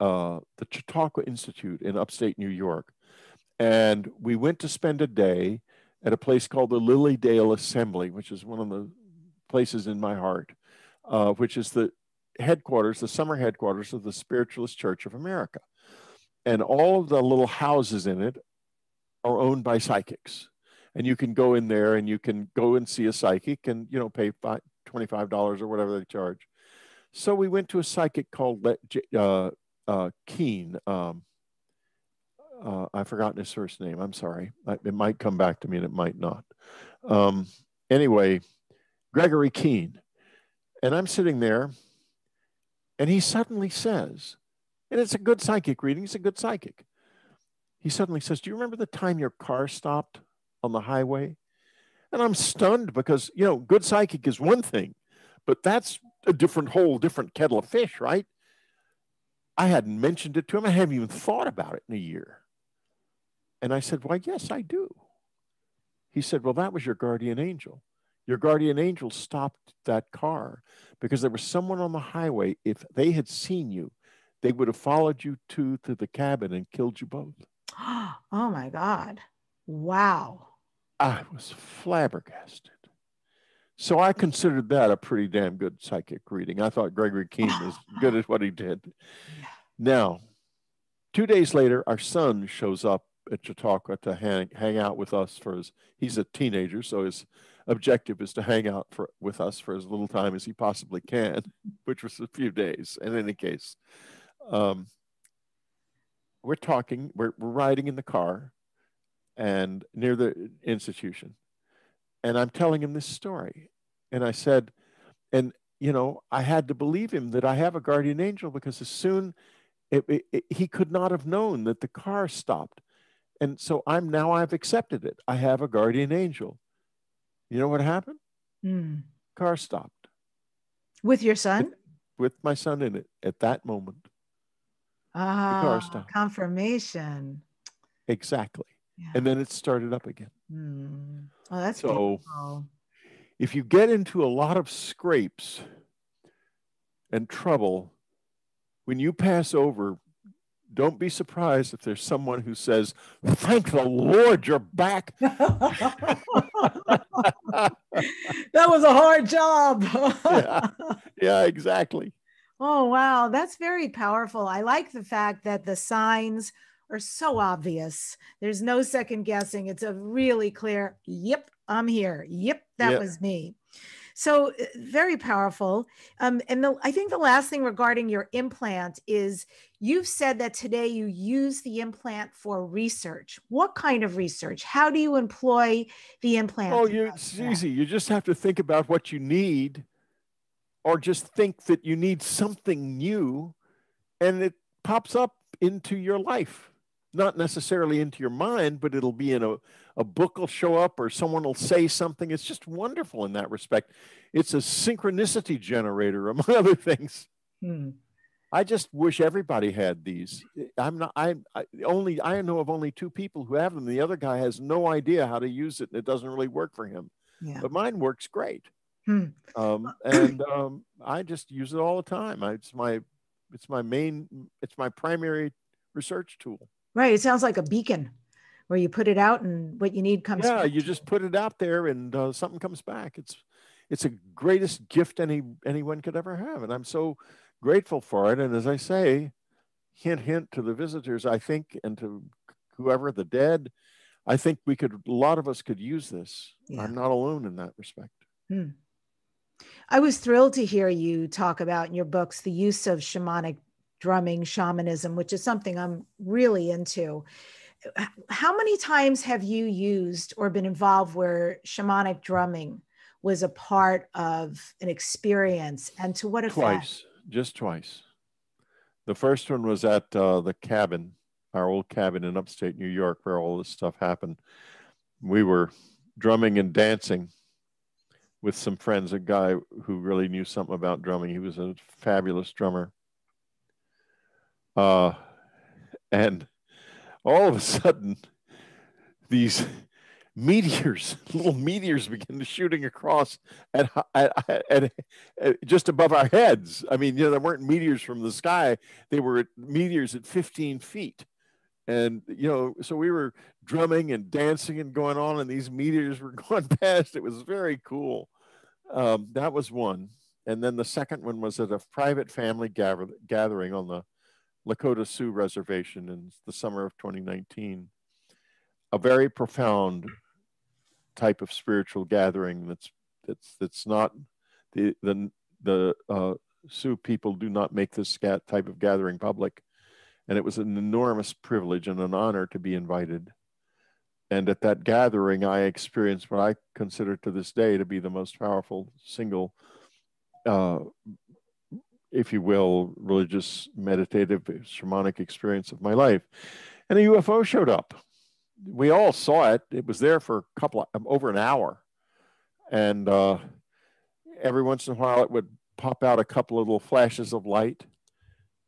the Chautauqua Institute in upstate New York. And we went to spend a day at a place called the Lilydale Assembly, which is one of the places in my heart, which is the headquarters, the summer headquarters of the Spiritualist Church of America. And all of the little houses in it are owned by psychics. And you can go in there and you can go and see a psychic and, you know, pay $25 or whatever they charge. So we went to a psychic called Keen. I've forgotten his first name. I'm sorry. It might come back to me and it might not. Anyway, Gregory Keen. And I'm sitting there and he suddenly says, and it's a good psychic reading. He's a good psychic. He suddenly says, do you remember the time your car stopped on the highway? And I'm stunned because, you know, good psychic is one thing, but that's a whole different kettle of fish, right? I hadn't mentioned it to him. I hadn't even thought about it in a year. And I said, why, yes, I do. He said, well, that was your guardian angel. Your guardian angel stopped that car because there was someone on the highway. If they had seen you, they would have followed you two to the cabin and killed you both. Oh my God. Wow. I was flabbergasted. So I considered that a pretty damn good psychic reading. I thought Gregory Keen was good at what he did. Now, 2 days later, our son shows up at Chautauqua to hang out with us for his, he's a teenager, so his objective is to hang out with us for as little time as he possibly can, which was a few days. In any case, we're talking, we're riding in the car, and near the institution. And I'm telling him this story. And I said, and, you know, I had to believe him that I have a guardian angel because as soon, he could not have known that the car stopped. And so I've accepted it. I have a guardian angel. You know what happened? Car stopped. With your son? With my son in it at that moment. Ah, the car stopped. Confirmation. Exactly. Yeah. And then it started up again. Oh, that's so beautiful. If you get into a lot of scrapes and trouble, when you pass over, don't be surprised if there's someone who says, thank the Lord you're back. That was a hard job. Yeah, exactly. Oh, wow. That's very powerful. I like the fact that the signs are so obvious. There's no second guessing. It's a really clear, yep, I'm here. Yep, that was me. So very powerful. I think the last thing regarding your implant is you've said that today you use the implant for research. What kind of research? How do you employ the implant? Oh, it's easy. You just have to think about what you need, or just think that you need something new, and it pops up into your life. Not necessarily into your mind, but it'll be in a book will show up, or someone will say something. It's just wonderful in that respect. It's a synchronicity generator, among other things. Hmm. I just wish everybody had these. I know of only two people who have them. The other guy has no idea how to use it, and it doesn't really work for him. Yeah. But mine works great. Hmm. I just use it all the time. It's my primary research tool. Right. It sounds like a beacon where you put it out and what you need comes back. You just put it out there and something comes back. It's the greatest gift anyone could ever have. And I'm so grateful for it. And as I say, hint, hint to the visitors, I think, and to whoever, the dead, I think a lot of us could use this. Yeah. I'm not alone in that respect. Hmm. I was thrilled to hear you talk about in your books the use of shamanic drumming, shamanism, which is something I'm really into. How many times have you used or been involved where shamanic drumming was a part of an experience, and to what effect? Twice, just twice. The first one was at the cabin, our old cabin in upstate New York, where all this stuff happened. We were drumming and dancing with some friends, a guy who really knew something about drumming. He was a fabulous drummer. And all of a sudden, these meteors, little meteors, begin to shooting across at just above our heads. I mean, they weren't meteors from the sky; they were meteors at 15 feet. And so we were drumming and dancing and going on, and these meteors were going past. It was very cool. That was one, and then the second one was at a private family gathering on the Lakota Sioux Reservation in the summer of 2019, a very profound type of spiritual gathering that's not the Sioux people do not make this type of gathering public, and it was an enormous privilege and an honor to be invited. And at that gathering, I experienced what I consider to this day to be the most powerful single if you will, religious, meditative, shamanic experience of my life. And a UFO showed up. We all saw it. It was there for over an hour. And every once in a while, it would pop out a couple of little flashes of light.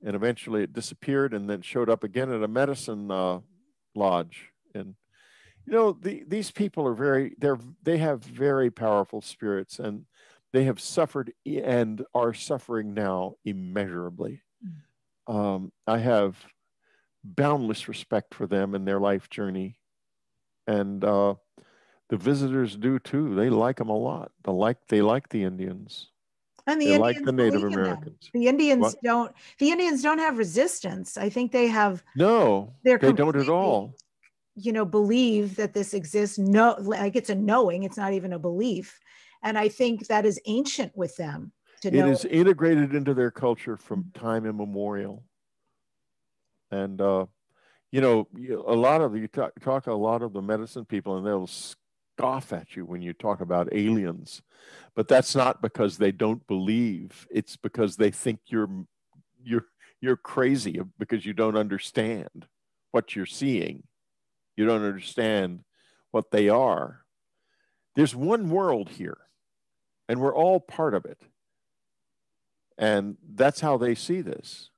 And eventually it disappeared and then showed up again at a medicine lodge. And, these people are they have very powerful spirits, and they have suffered and are suffering now immeasurably. I have boundless respect for them and their life journey. And the visitors do too. They like them a lot. They like the Indians. And they like the Native Americans. The Indians don't have resistance. I think they have. No, they don't at all. Believe that this exists. No, like it's a knowing. It's not even a belief. And I think that is ancient with them. It is integrated into their culture from time immemorial. And, you talk a lot of the medicine people, and they'll scoff at you when you talk about aliens. But that's not because they don't believe. It's because they think you're crazy because you don't understand what you're seeing. You don't understand what they are. There's one world here, and we're all part of it. And that's how they see this.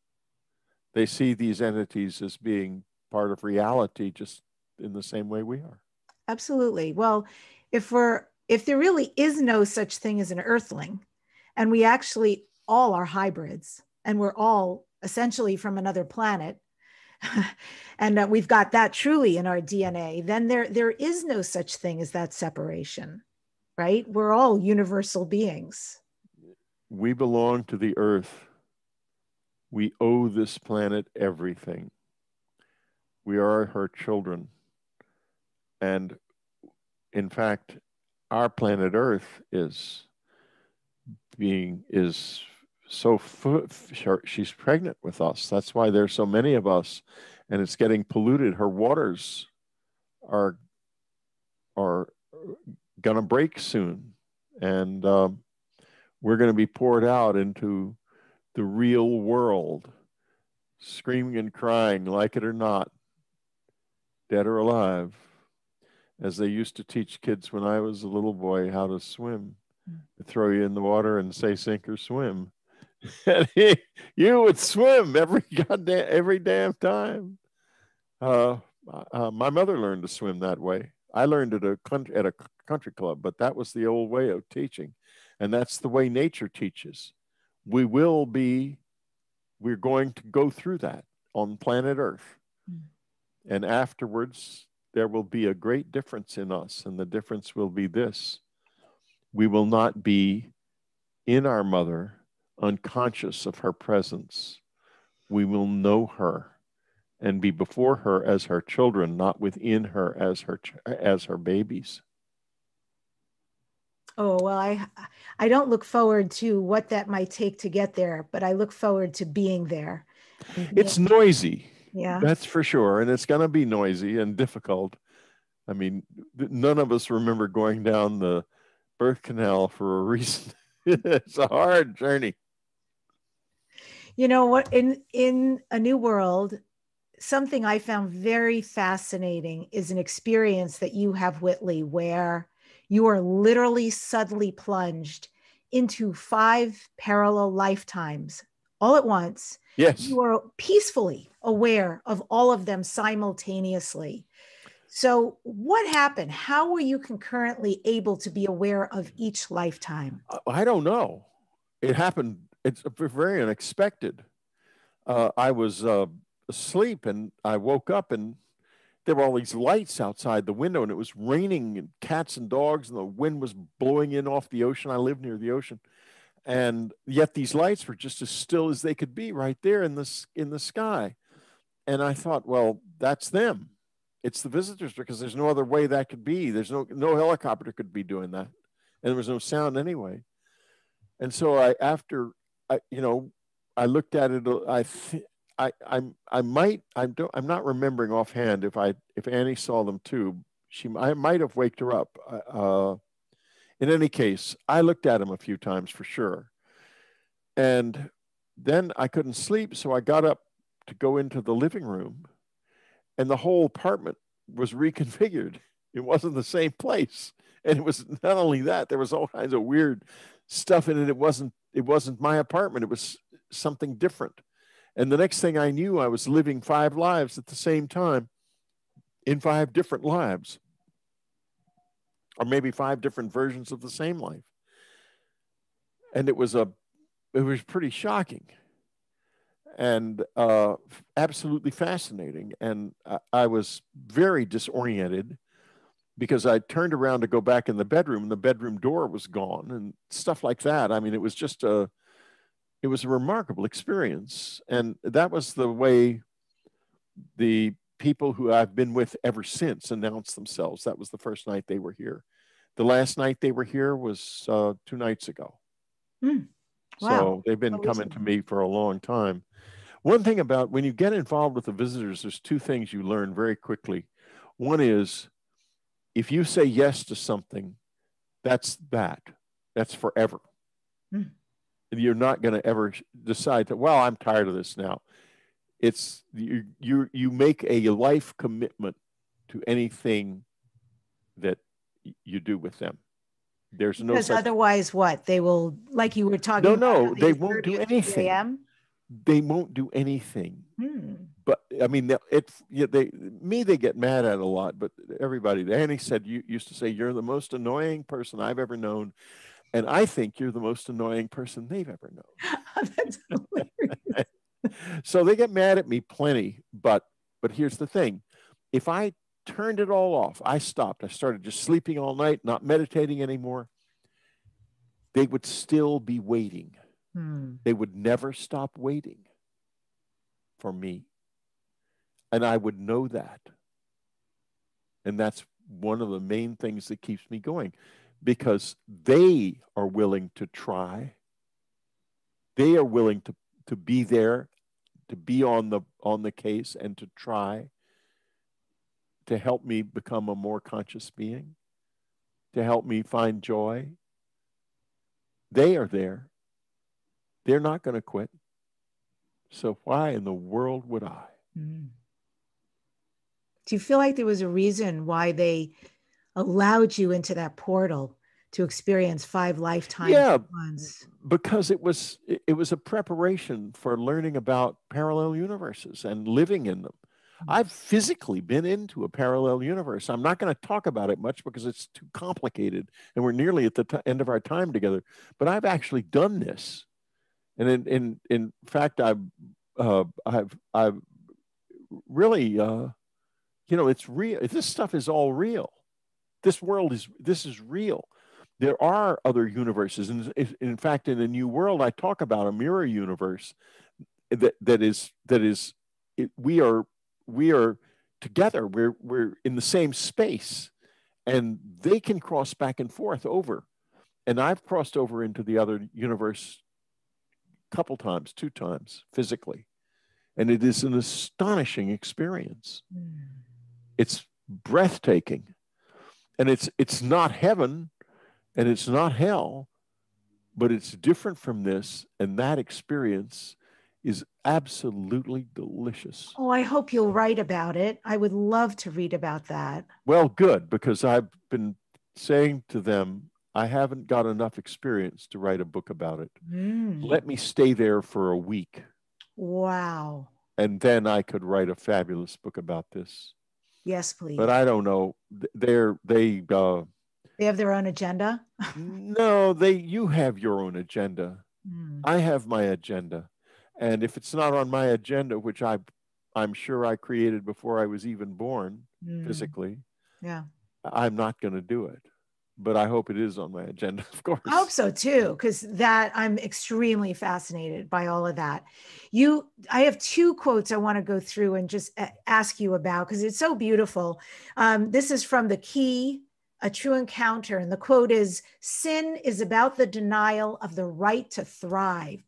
They see these entities as being part of reality, just in the same way we are. Absolutely. Well, if there really is no such thing as an earthling, and we actually all are hybrids, and we're all essentially from another planet, and we've got that truly in our DNA, then there is no such thing as that separation, right? We're all universal beings. We belong to the earth. We owe this planet everything. We are her children. And in fact, our planet Earth is being is so, she's pregnant with us. That's why there's so many of us, and it's getting polluted. Her waters are gonna break soon, and we're gonna be poured out into the real world, screaming and crying, like it or not, dead or alive, as they used to teach kids when I was a little boy how to swim. They'd throw you in the water and say, sink or swim. And you would swim every damn time. My mother learned to swim that way. I learned at a country club, but that was the old way of teaching. And that's the way nature teaches. We're going to go through that on planet Earth. And afterwards, there will be a great difference in us. And the difference will be this: we will not be in our mother, unconscious of her presence. We will know her and be before her as her children, not within her as her babies. Oh, well, I don't look forward to what that might take to get there, but I look forward to being there. It's noisy. Yeah, that's for sure. And it's going to be noisy and difficult. I mean, none of us remember going down the birth canal for a reason. It's a hard journey. You know what, in A New World, something I found very fascinating is an experience that you have, Whitley, where you are literally suddenly plunged into 5 parallel lifetimes all at once. Yes. You are peacefully aware of all of them simultaneously. So what happened? How were you concurrently able to be aware of each lifetime? I don't know. It happened. It's very unexpected. I was asleep and I woke up, and there were all these lights outside the window, and it was raining and cats and dogs, and the wind was blowing in off the ocean. I live near the ocean. And yet these lights were just as still as they could be right there in the sky. And I thought, well, that's them. It's the visitors, because there's no other way that could be. There's no helicopter could be doing that. And there was no sound anyway. And so I looked at it. I'm not remembering offhand if Annie saw them too. I might've waked her up. In any case, I looked at them a few times for sure. And then I couldn't sleep. So I got up to go into the living room, and the whole apartment was reconfigured. It wasn't the same place. And it was not only that, there was all kinds of weird stuff in it. It wasn't my apartment. It was something different. And the next thing I knew, I was living 5 lives at the same time, in 5 different lives, or maybe 5 different versions of the same life. And it was pretty shocking and absolutely fascinating. And I was very disoriented, because I turned around to go back in the bedroom, and the bedroom door was gone and stuff like that. I mean, it was just a remarkable experience. And that was the way the people who I've been with ever since announced themselves. That was the first night they were here. The last night they were here was 2 nights ago. Mm. Wow. So they've been coming to me for a long time. One thing about when you get involved with the visitors, there's 2 things you learn very quickly. One is, if you say yes to something, that's forever. Mm. You're not going to ever decide that, well, I'm tired of this now. It's you make a life commitment to anything that you do with them. There's no, because otherwise what they will, like you were talking about. No, they won't do anything. They won't do anything. Hmm. But I mean, they get mad at a lot, but everybody, Annie said, you used to say, you're the most annoying person I've ever known. And I think you're the most annoying person they've ever known. Oh, that's hilarious. So they get mad at me plenty, but here's the thing. If I turned it all off, I stopped, I started just sleeping all night, not meditating anymore, they would still be waiting. Hmm. They would never stop waiting for me. And I would know that. And that's one of the main things that keeps me going, because they are willing to try they are willing to be there, to be on the case, and to try to help me become a more conscious being, to help me find joy. They are there. They're not going to quit. So why in the world would I? Mm. Do you feel like there was a reason why they allowed you into that portal to experience 5 lifetimes at once? Because it was a preparation for learning about parallel universes and living in them. I've physically been into a parallel universe. I'm not going to talk about it much because it's too complicated and we're nearly at the end of our time together, but I've actually done this. And in fact, I've really, you know, it's real. This stuff is all real. This is real. There are other universes. And in fact, in A New World, I talk about a mirror universe we are together, we're in the same space, and they can cross back and forth over. And I've crossed over into the other universe a couple times, 2 times physically. And it is an astonishing experience. Mm. It's breathtaking. And it's not heaven and it's not hell, but it's different from this, and that experience is absolutely delicious. Oh, I hope you'll write about it. I would love to read about that. Well, good, because I've been saying to them, I haven't got enough experience to write a book about it. Mm. Let me stay there for a week. Wow. And then I could write a fabulous book about this. Yes, please. But I don't know. They have their own agenda? No, you have your own agenda. Mm. I have my agenda. And if it's not on my agenda, which I'm sure I created before I was even born, physically, I'm not going to do it. But I hope it is on my agenda, of course. I hope so too, because I'm extremely fascinated by all of that. I have 2 quotes I want to go through and just ask you about, because it's so beautiful. This is from The Key, A True Encounter. And the quote is, "Sin is about the denial of the right to thrive."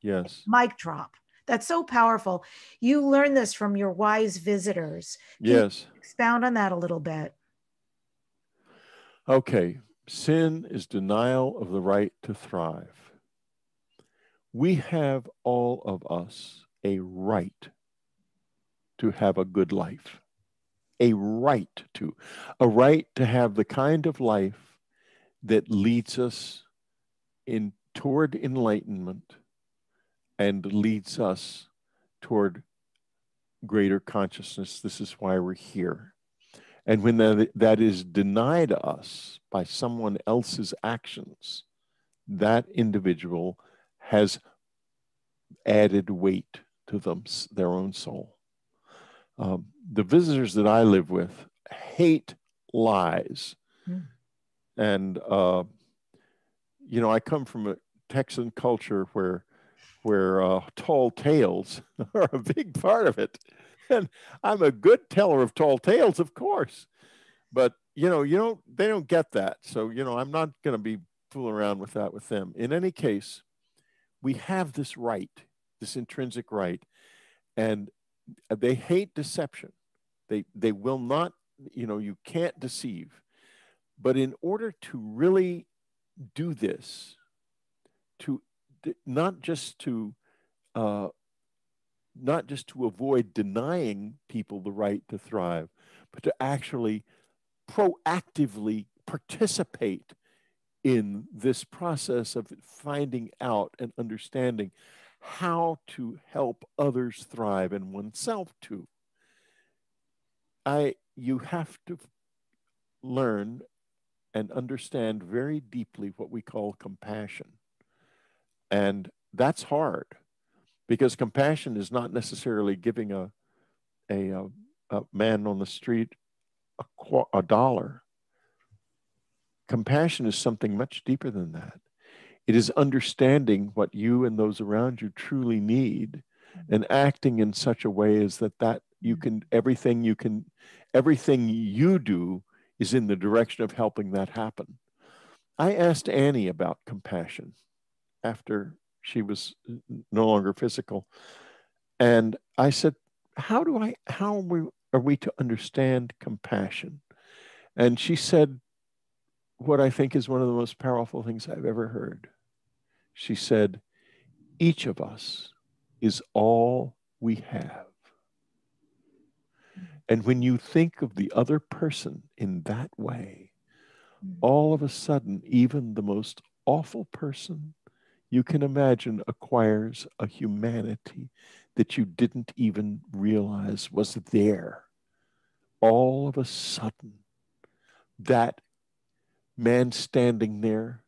Yes. Mic drop. That's so powerful. You learned this from your wise visitors. Can you expound on that a little bit? Okay. Sin is denial of the right to thrive. We have, all of us, a right to have a good life. A right to have the kind of life that leads us toward enlightenment, and leads us toward greater consciousness. This is why we're here. And when that is denied us by someone else's actions, that individual has added weight to their own soul. The visitors that I live with hate lies. Mm. And, you know, I come from a Texan culture where tall tales are a big part of it. And I'm a good teller of tall tales, of course. But, you know, they don't get that. So, you know, I'm not going to be fooling around with that with them. In any case, we have this right, this intrinsic right. And they hate deception. They will not, you know, you can't deceive. But in order to really do this, not just to avoid denying people the right to thrive, but to actually proactively participate in this process of finding out and understanding how to help others thrive and oneself too. You have to learn and understand very deeply what we call compassion. And that's hard, because compassion is not necessarily giving a man on the street a dollar. Compassion is something much deeper than that. It is understanding what you and those around you truly need, and acting in such a way as that everything you do is in the direction of helping that happen. I asked Annie about compassion after She was no longer physical. And I said, how are we to understand compassion? And she said what I think is one of the most powerful things I've ever heard. She said, each of us is all we have. And when you think of the other person in that way, all of a sudden, even the most awful person you can imagine acquires a humanity that you didn't even realize was there. All of a sudden, that man standing there,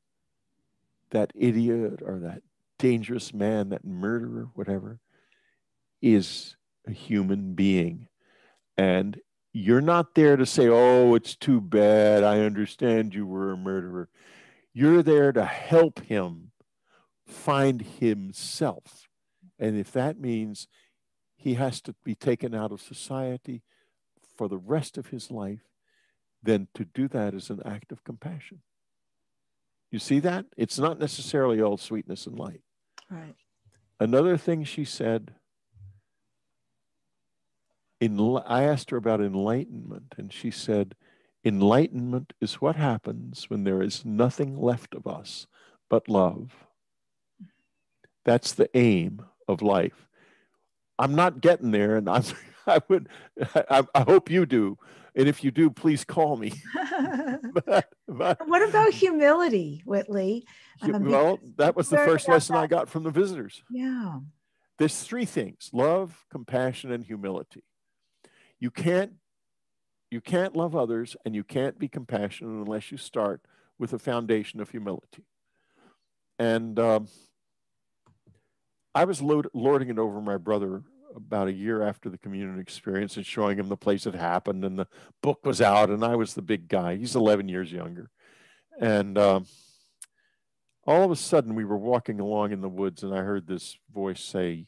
that idiot or that dangerous man, that murderer, whatever, is a human being. And you're not there to say, oh, it's too bad, I understand you were a murderer. You're there to help him find himself. And if that means he has to be taken out of society for the rest of his life, then to do that is an act of compassion. You see that? It's not necessarily all sweetness and light. Right. Another thing she said, I asked her about enlightenment, and she said, enlightenment is what happens when there is nothing left of us but love. That's the aim of life. I'm not getting there, and I hope you do. And if you do, please call me. but what about humility, Whitley? Well, that was the first lesson I got from the visitors. Yeah. There's three things: love, compassion, and humility. You can't love others and you can't be compassionate unless you start with a foundation of humility. And I was lording it over my brother about a year after the Communion experience and showing him the place it happened, and the book was out, and I was the big guy. He's 11 years younger. And all of a sudden we were walking along in the woods, and I heard this voice say,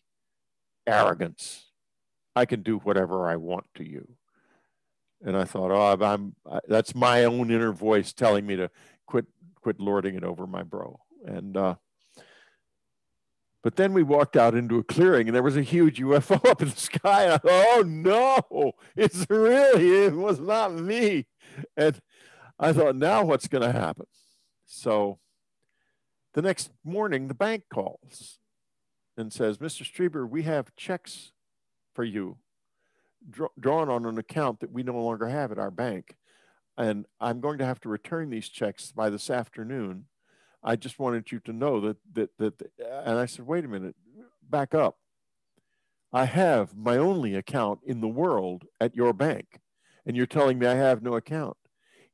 arrogance. I can do whatever I want to you. And I thought, oh, that's my own inner voice telling me to quit lording it over my bro. And but then we walked out into a clearing, and there was a huge UFO up in the sky. And I thought, oh no, it's really, it was not me. And I thought, now what's going to happen? So the next morning, the bank calls and says, Mr. Strieber, we have checks for you, drawn on an account that we no longer have at our bank. And I'm going to have to return these checks by this afternoon. I just wanted you to know that, and I said, wait a minute, back up. I have my only account in the world at your bank, and you're telling me I have no account.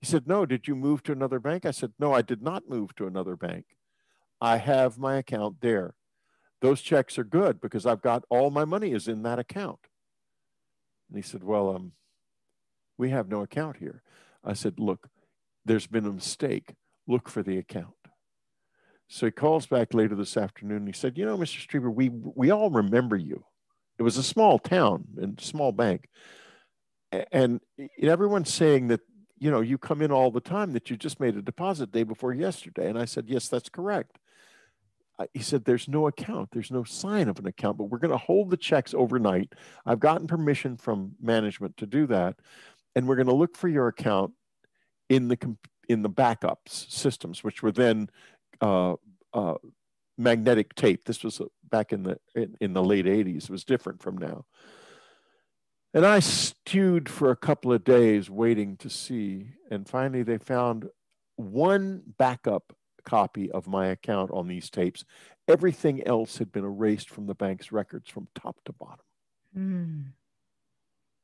He said, no, did you move to another bank? I said, no, I did not move to another bank. I have my account there. Those checks are good because I've got all my money is in that account. And he said, well, we have no account here. I said, look, there's been a mistake. Look for the account. So he calls back later this afternoon, and he said, you know, Mr. Strieber, we all remember you. It was a small town and small bank. And everyone's saying that, you know, you come in all the time, that you just made a deposit day before yesterday. And I said, yes, that's correct. He said, there's no account. There's no sign of an account, but we're going to hold the checks overnight. I've gotten permission from management to do that. And we're going to look for your account in the backups systems, which were then magnetic tape. This was back in the late 80s. It was different from now. And I stewed for a couple of days waiting to see. And finally, they found one backup copy of my account on these tapes. Everything else had been erased from the bank's records from top to bottom. Mm.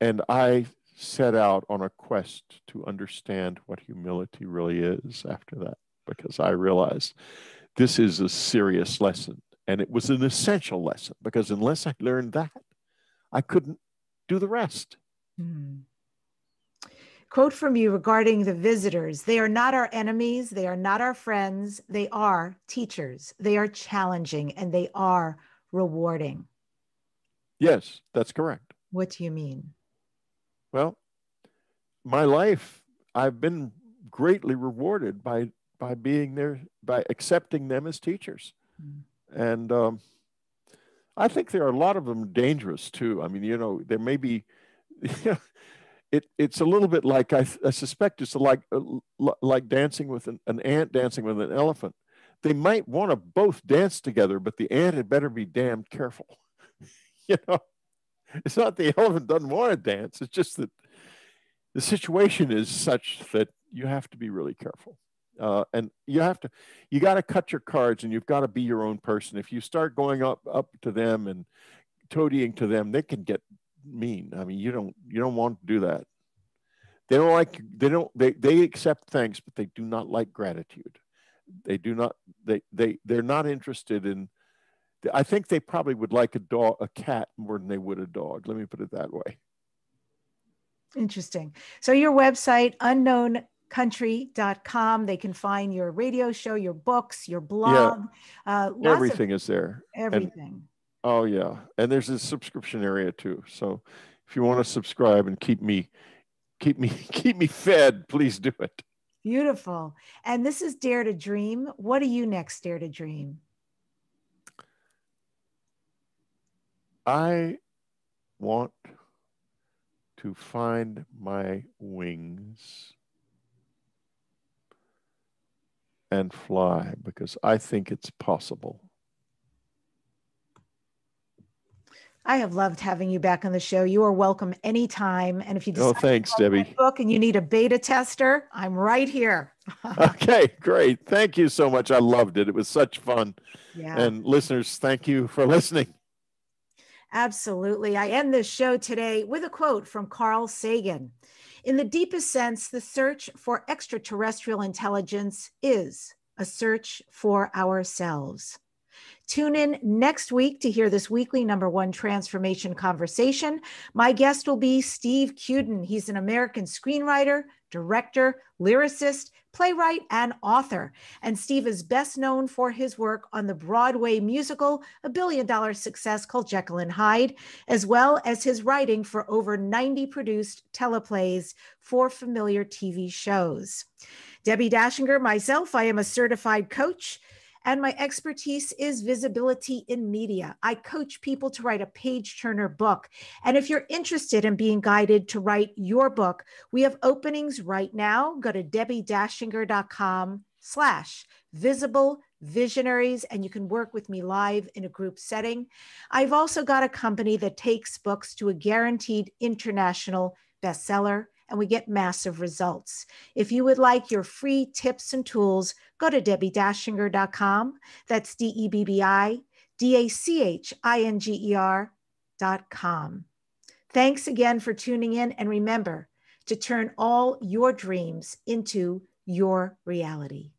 And I set out on a quest to understand what humility really is after that, because I realized this is a serious lesson, and it was an essential lesson, because unless I learned that, I couldn't do the rest. Mm. Quote from you regarding the visitors: they are not our enemies, they are not our friends, they are teachers, they are challenging, and they are rewarding. Yes, that's correct. What do you mean? Well, my life, I've been greatly rewarded by being there, by accepting them as teachers. Mm. And I think there are a lot of them dangerous too. I mean, you know, there may be, it's a little bit like, I suspect it's like dancing with an ant dancing with an elephant. They might want to both dance together, but the ant had better be damned careful. You know, it's not the elephant doesn't want to dance. It's just that the situation is such that you have to be really careful. And you got to cut your cards, and you've got to be your own person. If you start going up to them and toadying to them, they can get mean. I mean, you don't want to do that. They don't like, they accept thanks, but they do not like gratitude. They do not, they're not interested in, I think they probably would like a cat more than they would a dog. Let me put it that way. Interesting. So your website, unknowncountry.com, they can find your radio show, your books, your blog. Yeah. Everything is there. Everything. And, oh yeah. And there's a subscription area too. So if you want to subscribe and keep me fed, please do it. Beautiful. And this is Dare to Dream. What do you next dare to dream? I want to find my wings and fly, because I think it's possible. I have loved having you back on the show. You are welcome anytime. And if you decide to buy my book and you need a beta tester, I'm right here. Okay, great. Thank you so much. I loved it. It was such fun. Yeah. And listeners, thank you for listening. Absolutely. I end this show today with a quote from Carl Sagan. In the deepest sense, the search for extraterrestrial intelligence is a search for ourselves. Tune in next week to hear this weekly #1 transformation conversation. My guest will be Steve Cuden. He's an American screenwriter, director, lyricist, playwright, and author. And Steve is best known for his work on the Broadway musical, a $1 billion success called Jekyll and Hyde, as well as his writing for over 90 produced teleplays for familiar TV shows. Debbi Dachinger, myself, I am a certified coach. And my expertise is visibility in media. I coach people to write a page-turner book. And if you're interested in being guided to write your book, we have openings right now. Go to debbidachinger.com/visible visionaries, and you can work with me live in a group setting. I've also got a company that takes books to a guaranteed international bestseller, and we get massive results. If you would like your free tips and tools, go to debbidachinger.com. That's DEBBIDACHINGER.com. Thanks again for tuning in, and remember to turn all your dreams into your reality.